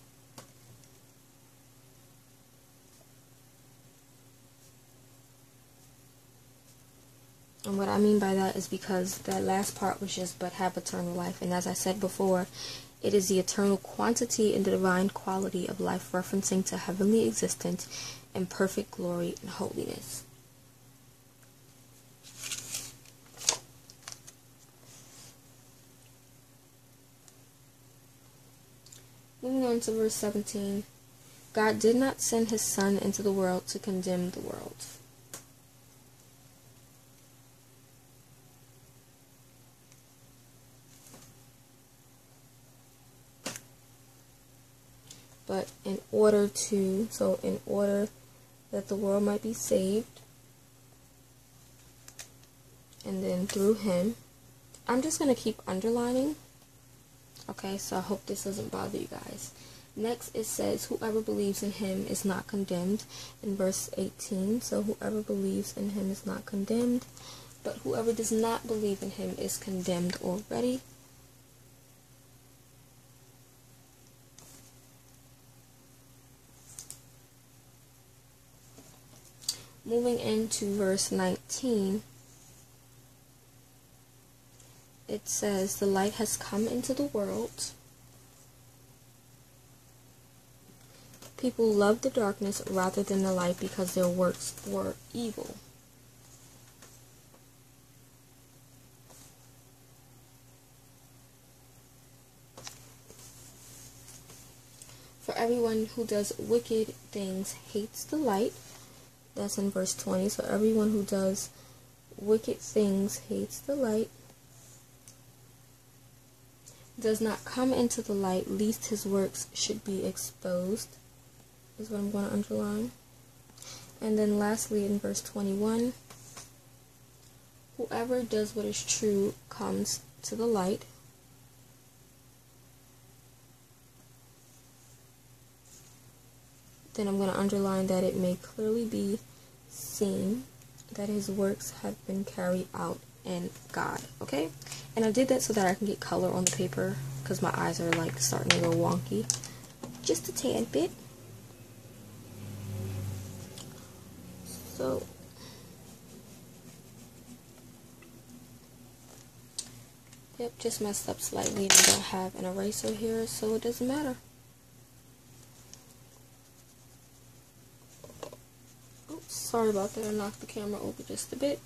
And what I mean by that is because that last part was just, but have eternal life. And as I said before, it is the eternal quantity and the divine quality of life, referencing to heavenly existence and perfect glory and holiness. Moving on to verse 17. God did not send his Son into the world to condemn the world. But in order that the world might be saved, and then through him. I'm just going to keep underlining. Okay, so I hope this doesn't bother you guys. Next, it says, whoever believes in him is not condemned, in verse 18. So, whoever believes in him is not condemned, but whoever does not believe in him is condemned already. Moving into verse 19. It says, the light has come into the world. People loved the darkness rather than the light because their works were evil. For everyone who does wicked things hates the light That's in verse 20. So everyone who does wicked things hates the light, does not come into the light, least his works should be exposed, is what I'm going to underline. And then lastly, in verse 21, whoever does what is true comes to the light. Then I'm going to underline that it may clearly be seen that his works have been carried out in God. Okay? And I did that so that I can get color on the paper, because my eyes are like starting to go wonky. Just a tad bit. So yep, just messed up slightly, and I don't have an eraser here, so it doesn't matter. Oops, sorry about that. I knocked the camera over just a bit.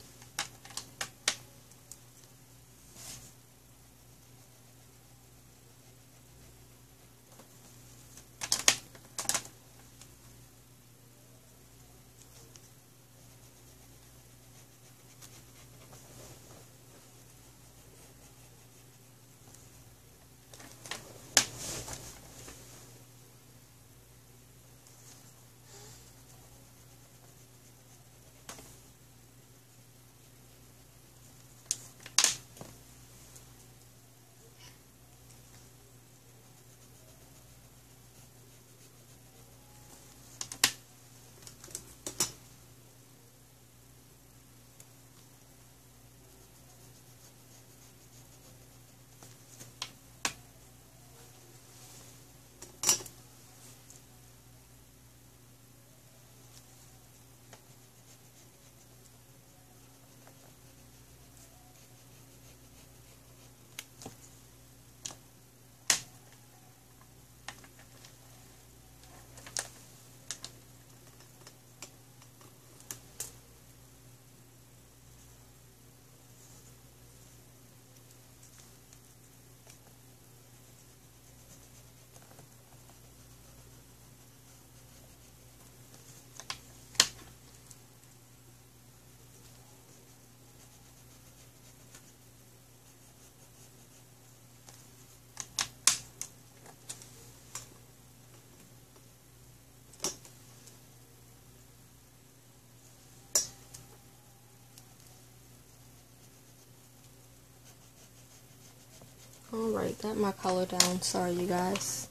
Alright, got my color down. Sorry, you guys.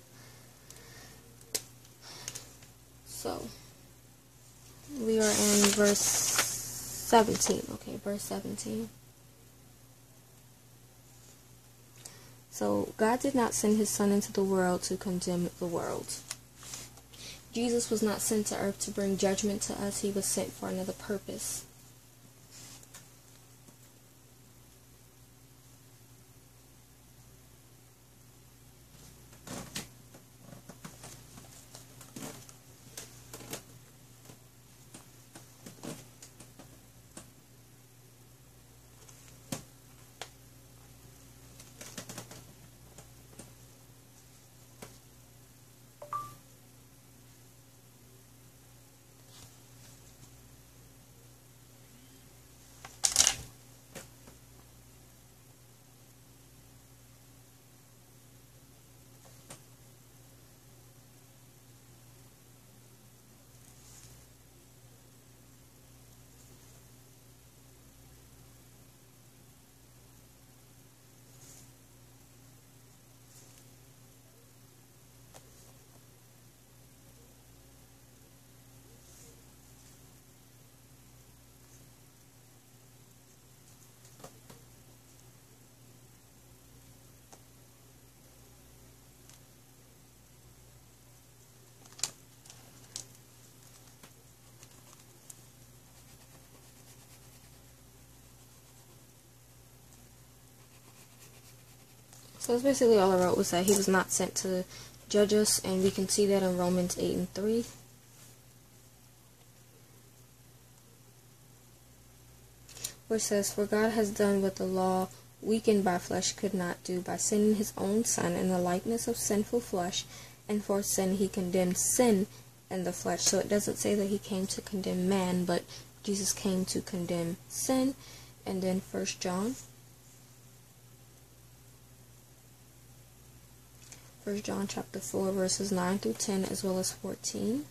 So, we are in verse 17. Okay, verse 17. So, God did not send his son into the world to condemn the world. Jesus was not sent to earth to bring judgment to us. He was sent for another purpose. So that's basically all I wrote, was that he was not sent to judge us, and we can see that in Romans 8:3. Where it says, "For God has done what the law, weakened by flesh, could not do, by sending his own Son in the likeness of sinful flesh, and for sin he condemned sin and the flesh. So it doesn't say that he came to condemn man, but Jesus came to condemn sin. And then 1 John. 1 John chapter 4 verses 9 through 10 as well as 14.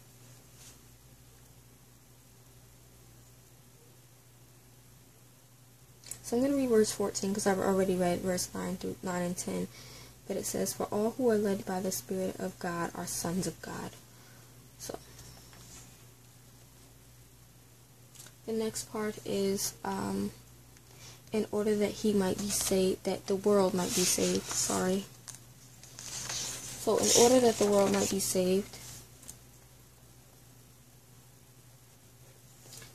So I'm going to read verse 14 because I've already read verse 9 and 10. But it says, "For all who are led by the Spirit of God are sons of God." So the next part is in order that he might be saved, that the world might be saved. So in order that the world might be saved.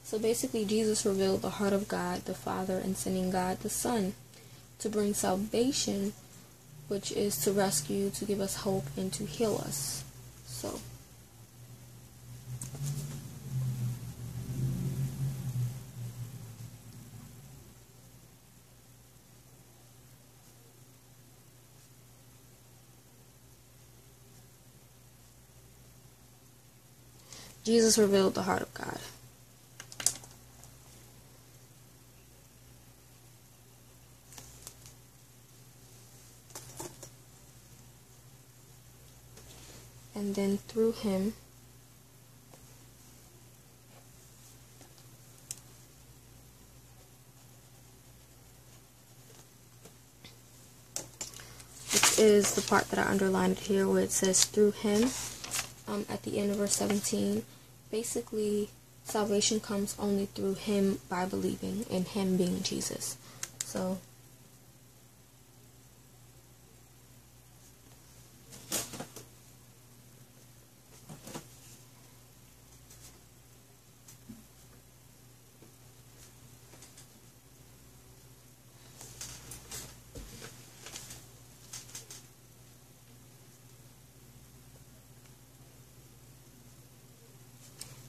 So basically, Jesus revealed the heart of God the Father in sending God the Son to bring salvation, which is to rescue, to give us hope, and to heal us. So, Jesus revealed the heart of God. And then through him, which is the part that I underlined here where it says through him, at the end of verse 17, basically salvation comes only through him by believing, and him being Jesus. So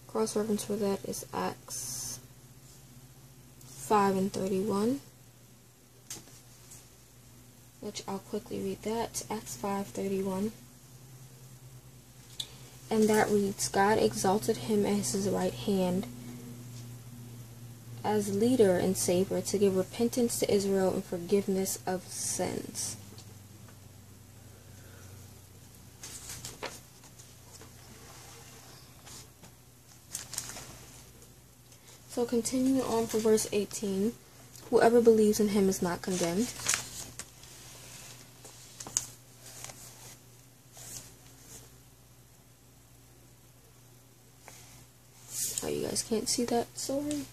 cross reference for that is Acts 5:31, which I'll quickly read that. Acts 5:31, and that reads, "God exalted him at his right hand as leader and savior to give repentance to Israel and forgiveness of sins." So continuing on for verse 18, whoever believes in him is not condemned. Oh, you guys can't see that? Sorry.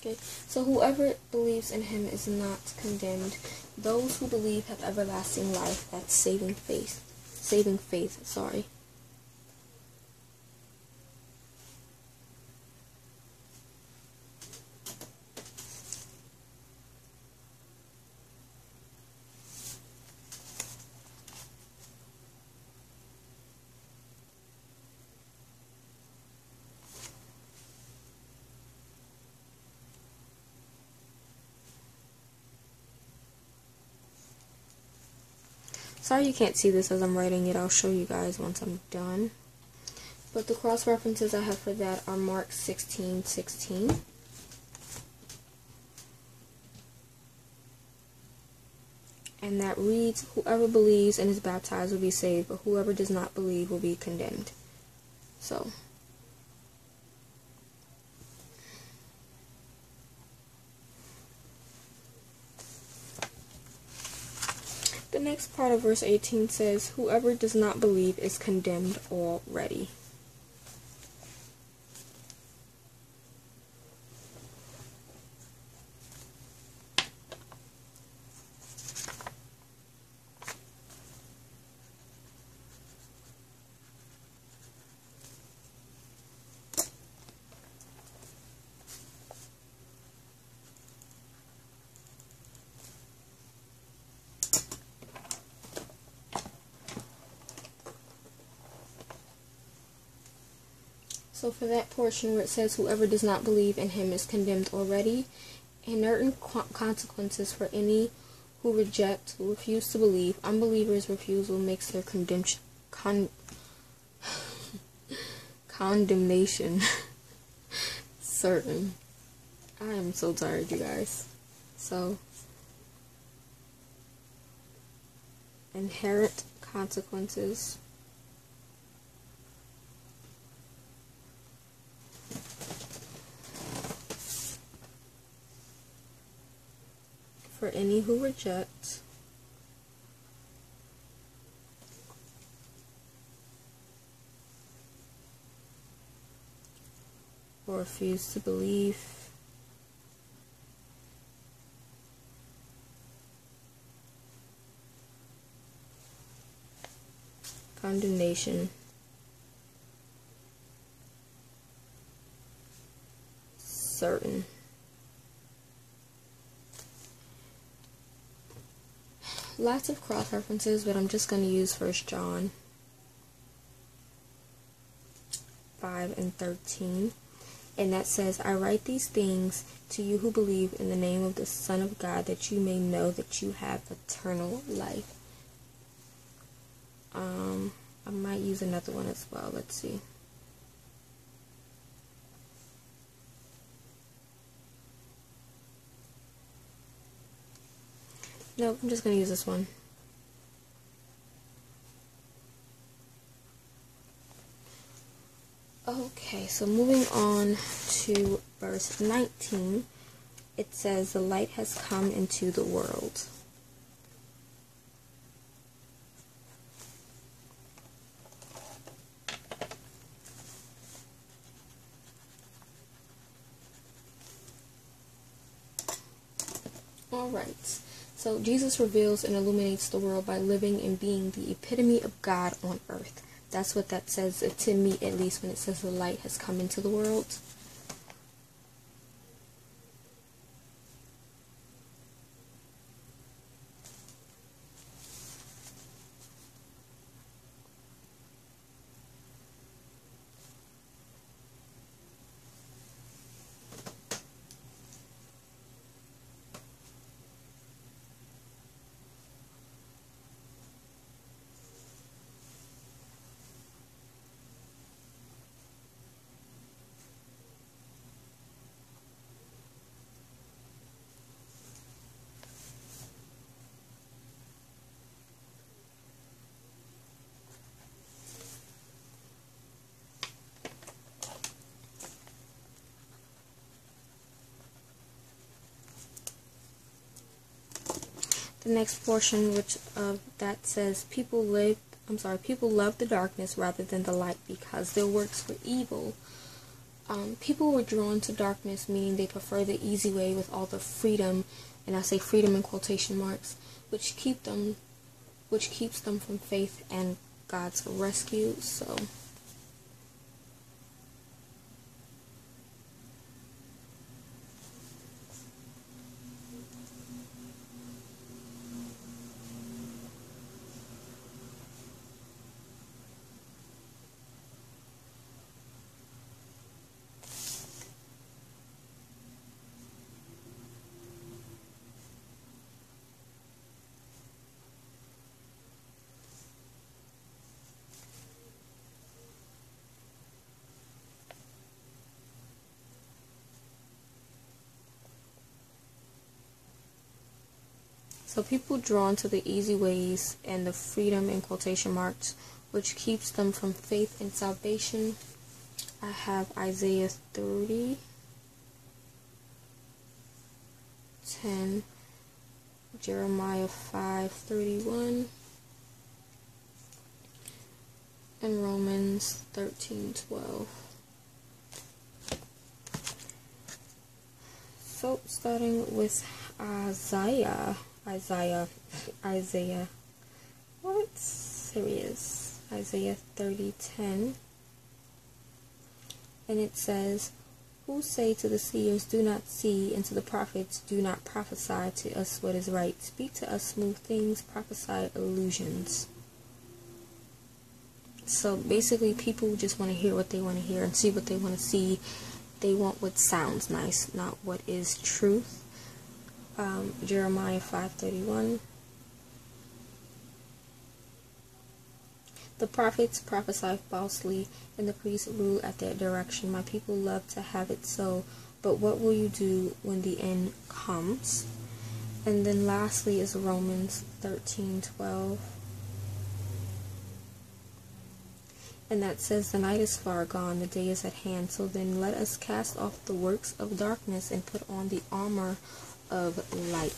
Okay. So whoever believes in him is not condemned. Those who believe have everlasting life. That's saving faith. Sorry you can't see this as I'm writing it. I'll show you guys once I'm done. But the cross references I have for that are Mark 16:16. And that reads, "Whoever believes and is baptized will be saved, but whoever does not believe will be condemned." So the next part of verse 18 says, "Whoever does not believe is condemned already." So for that portion where it says whoever does not believe in him is condemned already, inherent consequences for any who reject, refuse to believe. Unbelievers' refusal makes their condemnation certain. I am so tired, you guys. So, inherent consequences. For any who reject, or refuse to believe, condemnation, certain. Lots of cross references, but I'm just going to use 1 John 5 and 13. And that says, I write these things to you who believe in the name of the Son of God, that you may know that you have eternal life. I might use another one as well. Let's see. No, I'm just going to use this one. Okay, so moving on to verse 19, it says, the light has come into the world. All right. So Jesus reveals and illuminates the world by living and being the epitome of God on earth. That's what that says, to me at least, when it says the light has come into the world. The next portion, which of that says, people love the darkness rather than the light because their works were evil. People were drawn to darkness, meaning they prefer the easy way with all the freedom, and I say freedom in quotation marks, which keeps them from faith and God's rescue. So. So people drawn to the easy ways and the freedom in quotation marks, which keeps them from faith and salvation. I have Isaiah 30:10, Jeremiah 5:31, and Romans 13:12. So starting with Isaiah. What? Here he is. Isaiah 30:10. And it says, who say to the seers, do not see, and to the prophets, do not prophesy to us what is right. Speak to us smooth things, prophesy illusions. So basically, people just want to hear what they want to hear and see what they want to see. They want what sounds nice, not what is truth. Jeremiah 5:31. The prophets prophesy falsely, and the priests rule at their direction. My people love to have it so, but what will you do when the end comes? And then lastly is Romans 13:12. And that says, the night is far gone, the day is at hand. So then let us cast off the works of darkness and put on the armor of light.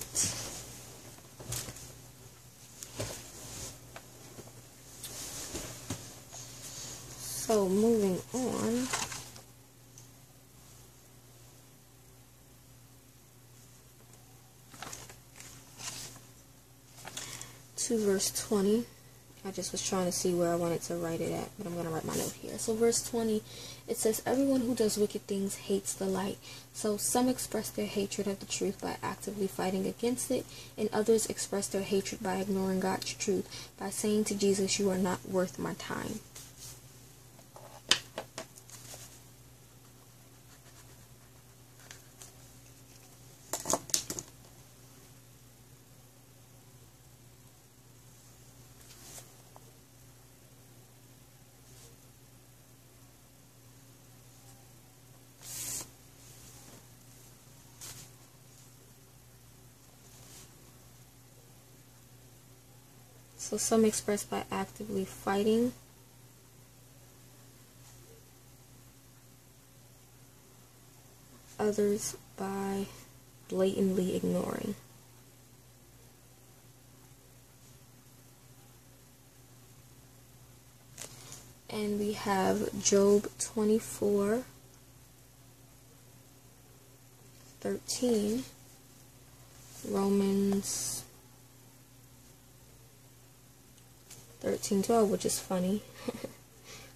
So moving on. To verse 20. I just was trying to see where I wanted to write it at, but I'm going to write my note here. So verse 20, it says, everyone who does wicked things hates the light. So some express their hatred of the truth by actively fighting against it, and others express their hatred by ignoring God's truth, by saying to Jesus, you are not worth my time. So some express by actively fighting others by blatantly ignoring. And we have Job 24:13, Romans 13:12, which is funny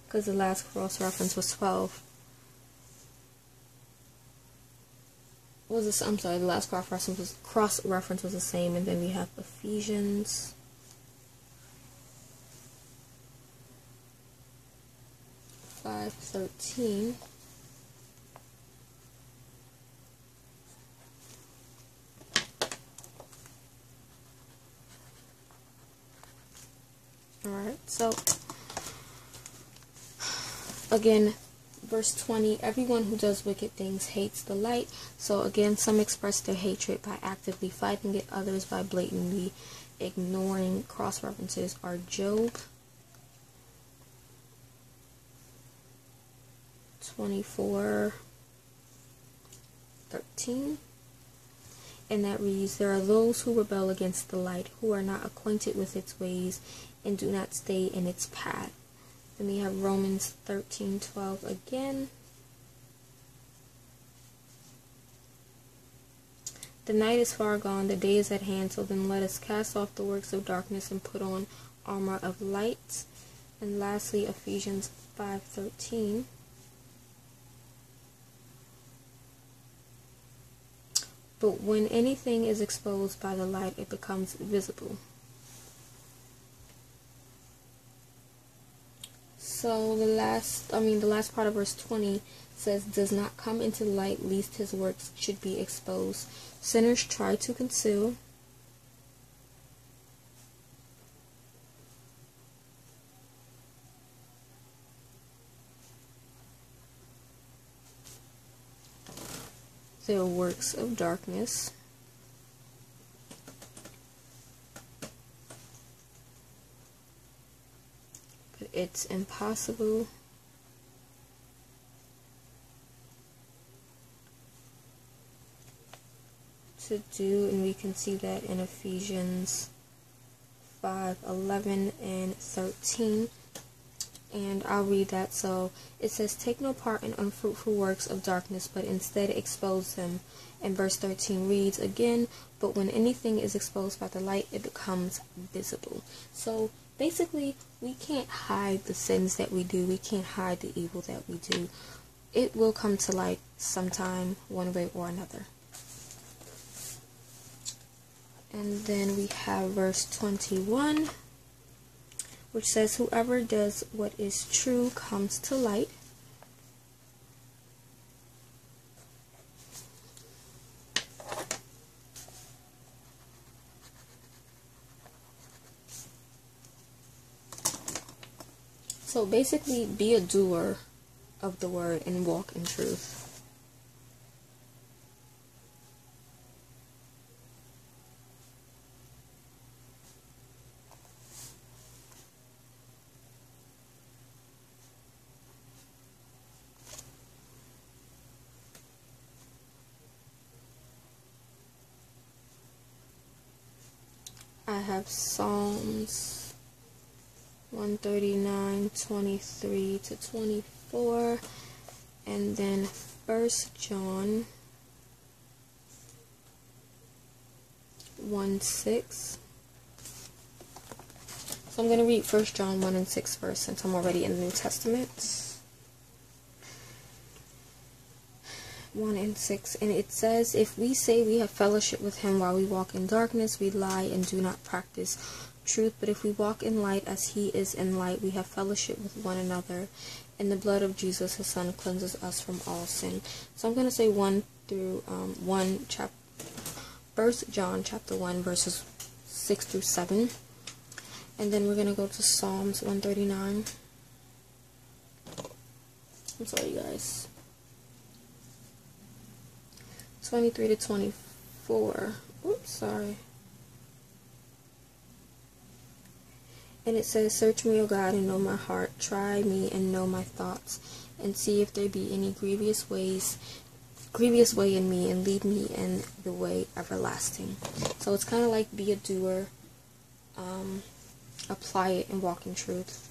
because the last cross reference was 12. Was this? I'm sorry, the last cross reference was the same, and then we have Ephesians 5:13. Alright, so, again, verse 20, everyone who does wicked things hates the light. So, again, some express their hatred by actively fighting it, others by blatantly ignoring. Cross-references are Job 24:13. And that reads, there are those who rebel against the light, who are not acquainted with its ways, and do not stay in its path. Then we have Romans 13:12 again. The night is far gone, the day is at hand, so then let us cast off the works of darkness and put on armor of light. And lastly, Ephesians 5:13. But when anything is exposed by the light, it becomes visible. So the last part of verse 20 says, does not come into light, lest his works should be exposed. Sinners try to conceal. Their works of darkness. But it's impossible to do, and we can see that in Ephesians 5:11 and 13. And I'll read that. So it says, take no part in unfruitful works of darkness, but instead expose them. And verse 13 reads again, but when anything is exposed by the light, it becomes visible. So basically, we can't hide the sins that we do. We can't hide the evil that we do. It will come to light sometime, one way or another. And then we have verse 21. Which says, whoever does what is true comes to light. So basically, be a doer of the word and walk in truth. I have Psalms 139:23 to 24, and then 1 John 1:6. So I'm going to read 1 John 1:6 first, since I'm already in the New Testament. 1:6, and it says, if we say we have fellowship with him while we walk in darkness, we lie and do not practice truth. But if we walk in light as he is in light, we have fellowship with one another, and the blood of Jesus his son cleanses us from all sin. So I'm going to say 1 John 1:6 through 7, and then we're going to go to Psalms 139. I'm sorry, you guys. 23 to 24. Oops, sorry. And it says, search me, O God, and know my heart. Try me and know my thoughts, and see if there be any grievous way in me, and lead me in the way everlasting. So it's kind of like be a doer, apply it, and walk in truth.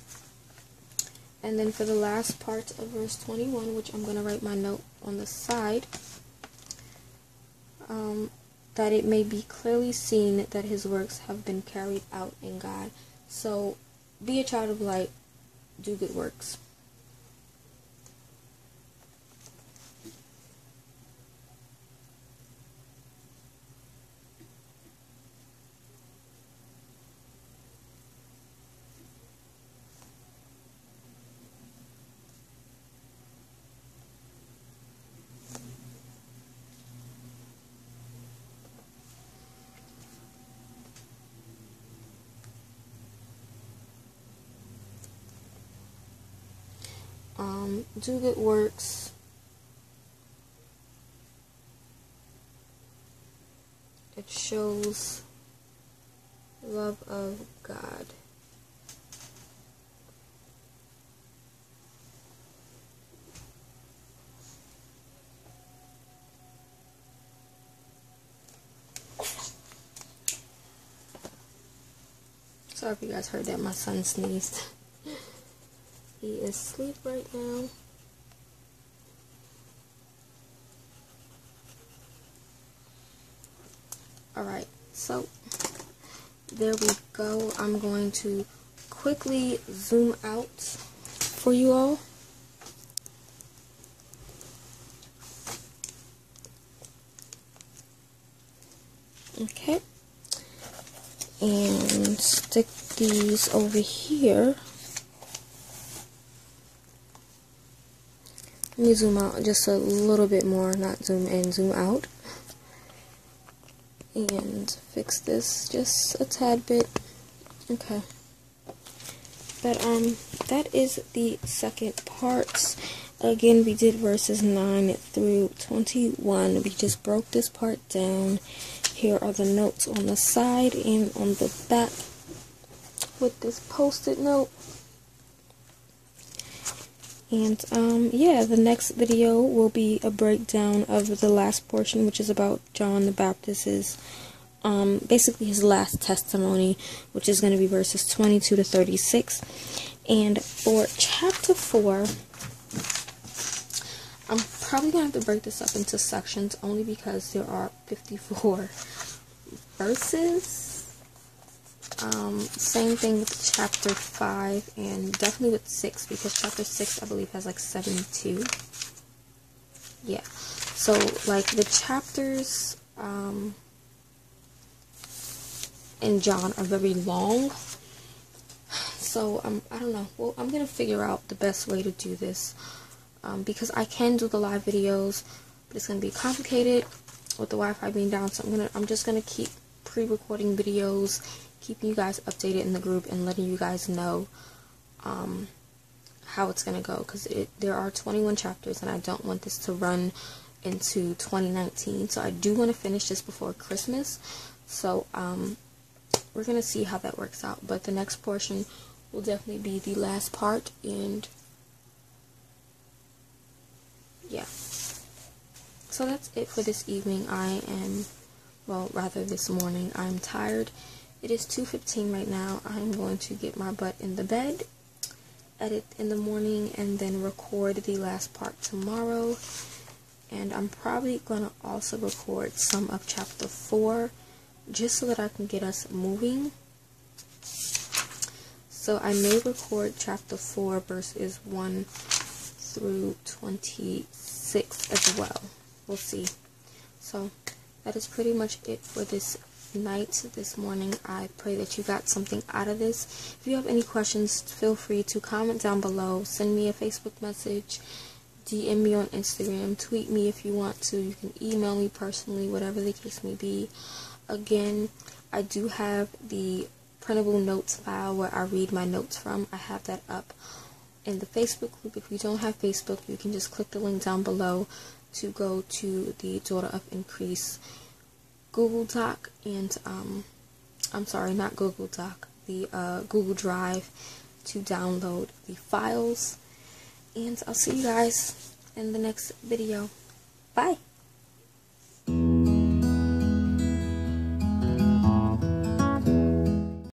And then for the last part of verse 21, which I'm going to write my note on the side, that it may be clearly seen that his works have been carried out in God. So, be a child of light, do good works. Do good works, it shows love of God. Sorry if you guys heard that, my son sneezed. He is asleep right now. Alright, so there we go. I'm going to quickly zoom out for you all. Okay. And stick these over here. Let me zoom out just a little bit more, not zoom in, zoom out. And fix this just a tad bit. Okay. But that is the second part. Again, we did verses 9 through 21. We just broke this part down. Here are the notes on the side and on the back with this post-it note. And yeah, the next video will be a breakdown of the last portion, which is about John the Baptist's, basically his last testimony, which is going to be verses 22 to 36. And for chapter 4, I'm probably going to have to break this up into sections, only because there are 54 verses. Same thing with chapter 5, and definitely with 6, because chapter 6 I believe has like 72. Yeah, so like the chapters in John are very long, so I don't know. Well, I'm gonna figure out the best way to do this, because I can do the live videos, but it's gonna be complicated with the Wi-Fi being down. So I'm just gonna keep pre-recording videos, keeping you guys updated in the group and letting you guys know how it's going to go, because there are 21 chapters, and I don't want this to run into 2019, so I do want to finish this before Christmas. So we're going to see how that works out, but the next portion will definitely be the last part, and yeah. So that's it for this evening. This morning. I'm tired. It is 2:15 right now. I'm going to get my butt in the bed, edit in the morning, and then record the last part tomorrow. And I'm probably going to also record some of chapter 4, just so that I can get us moving. So I may record chapter 4 verses 1 through 26 as well. We'll see. So that is pretty much it for this night, this morning. I pray that you got something out of this. If you have any questions, feel free to comment down below. Send me a Facebook message. DM me on Instagram. Tweet me if you want to. You can email me personally, whatever the case may be. Again, I do have the printable notes file where I read my notes from. I have that up in the Facebook group. If you don't have Facebook, you can just click the link down below to go to the Daughter of Increase Google Doc and Google Drive to download the files. And I'll see you guys in the next video. Bye.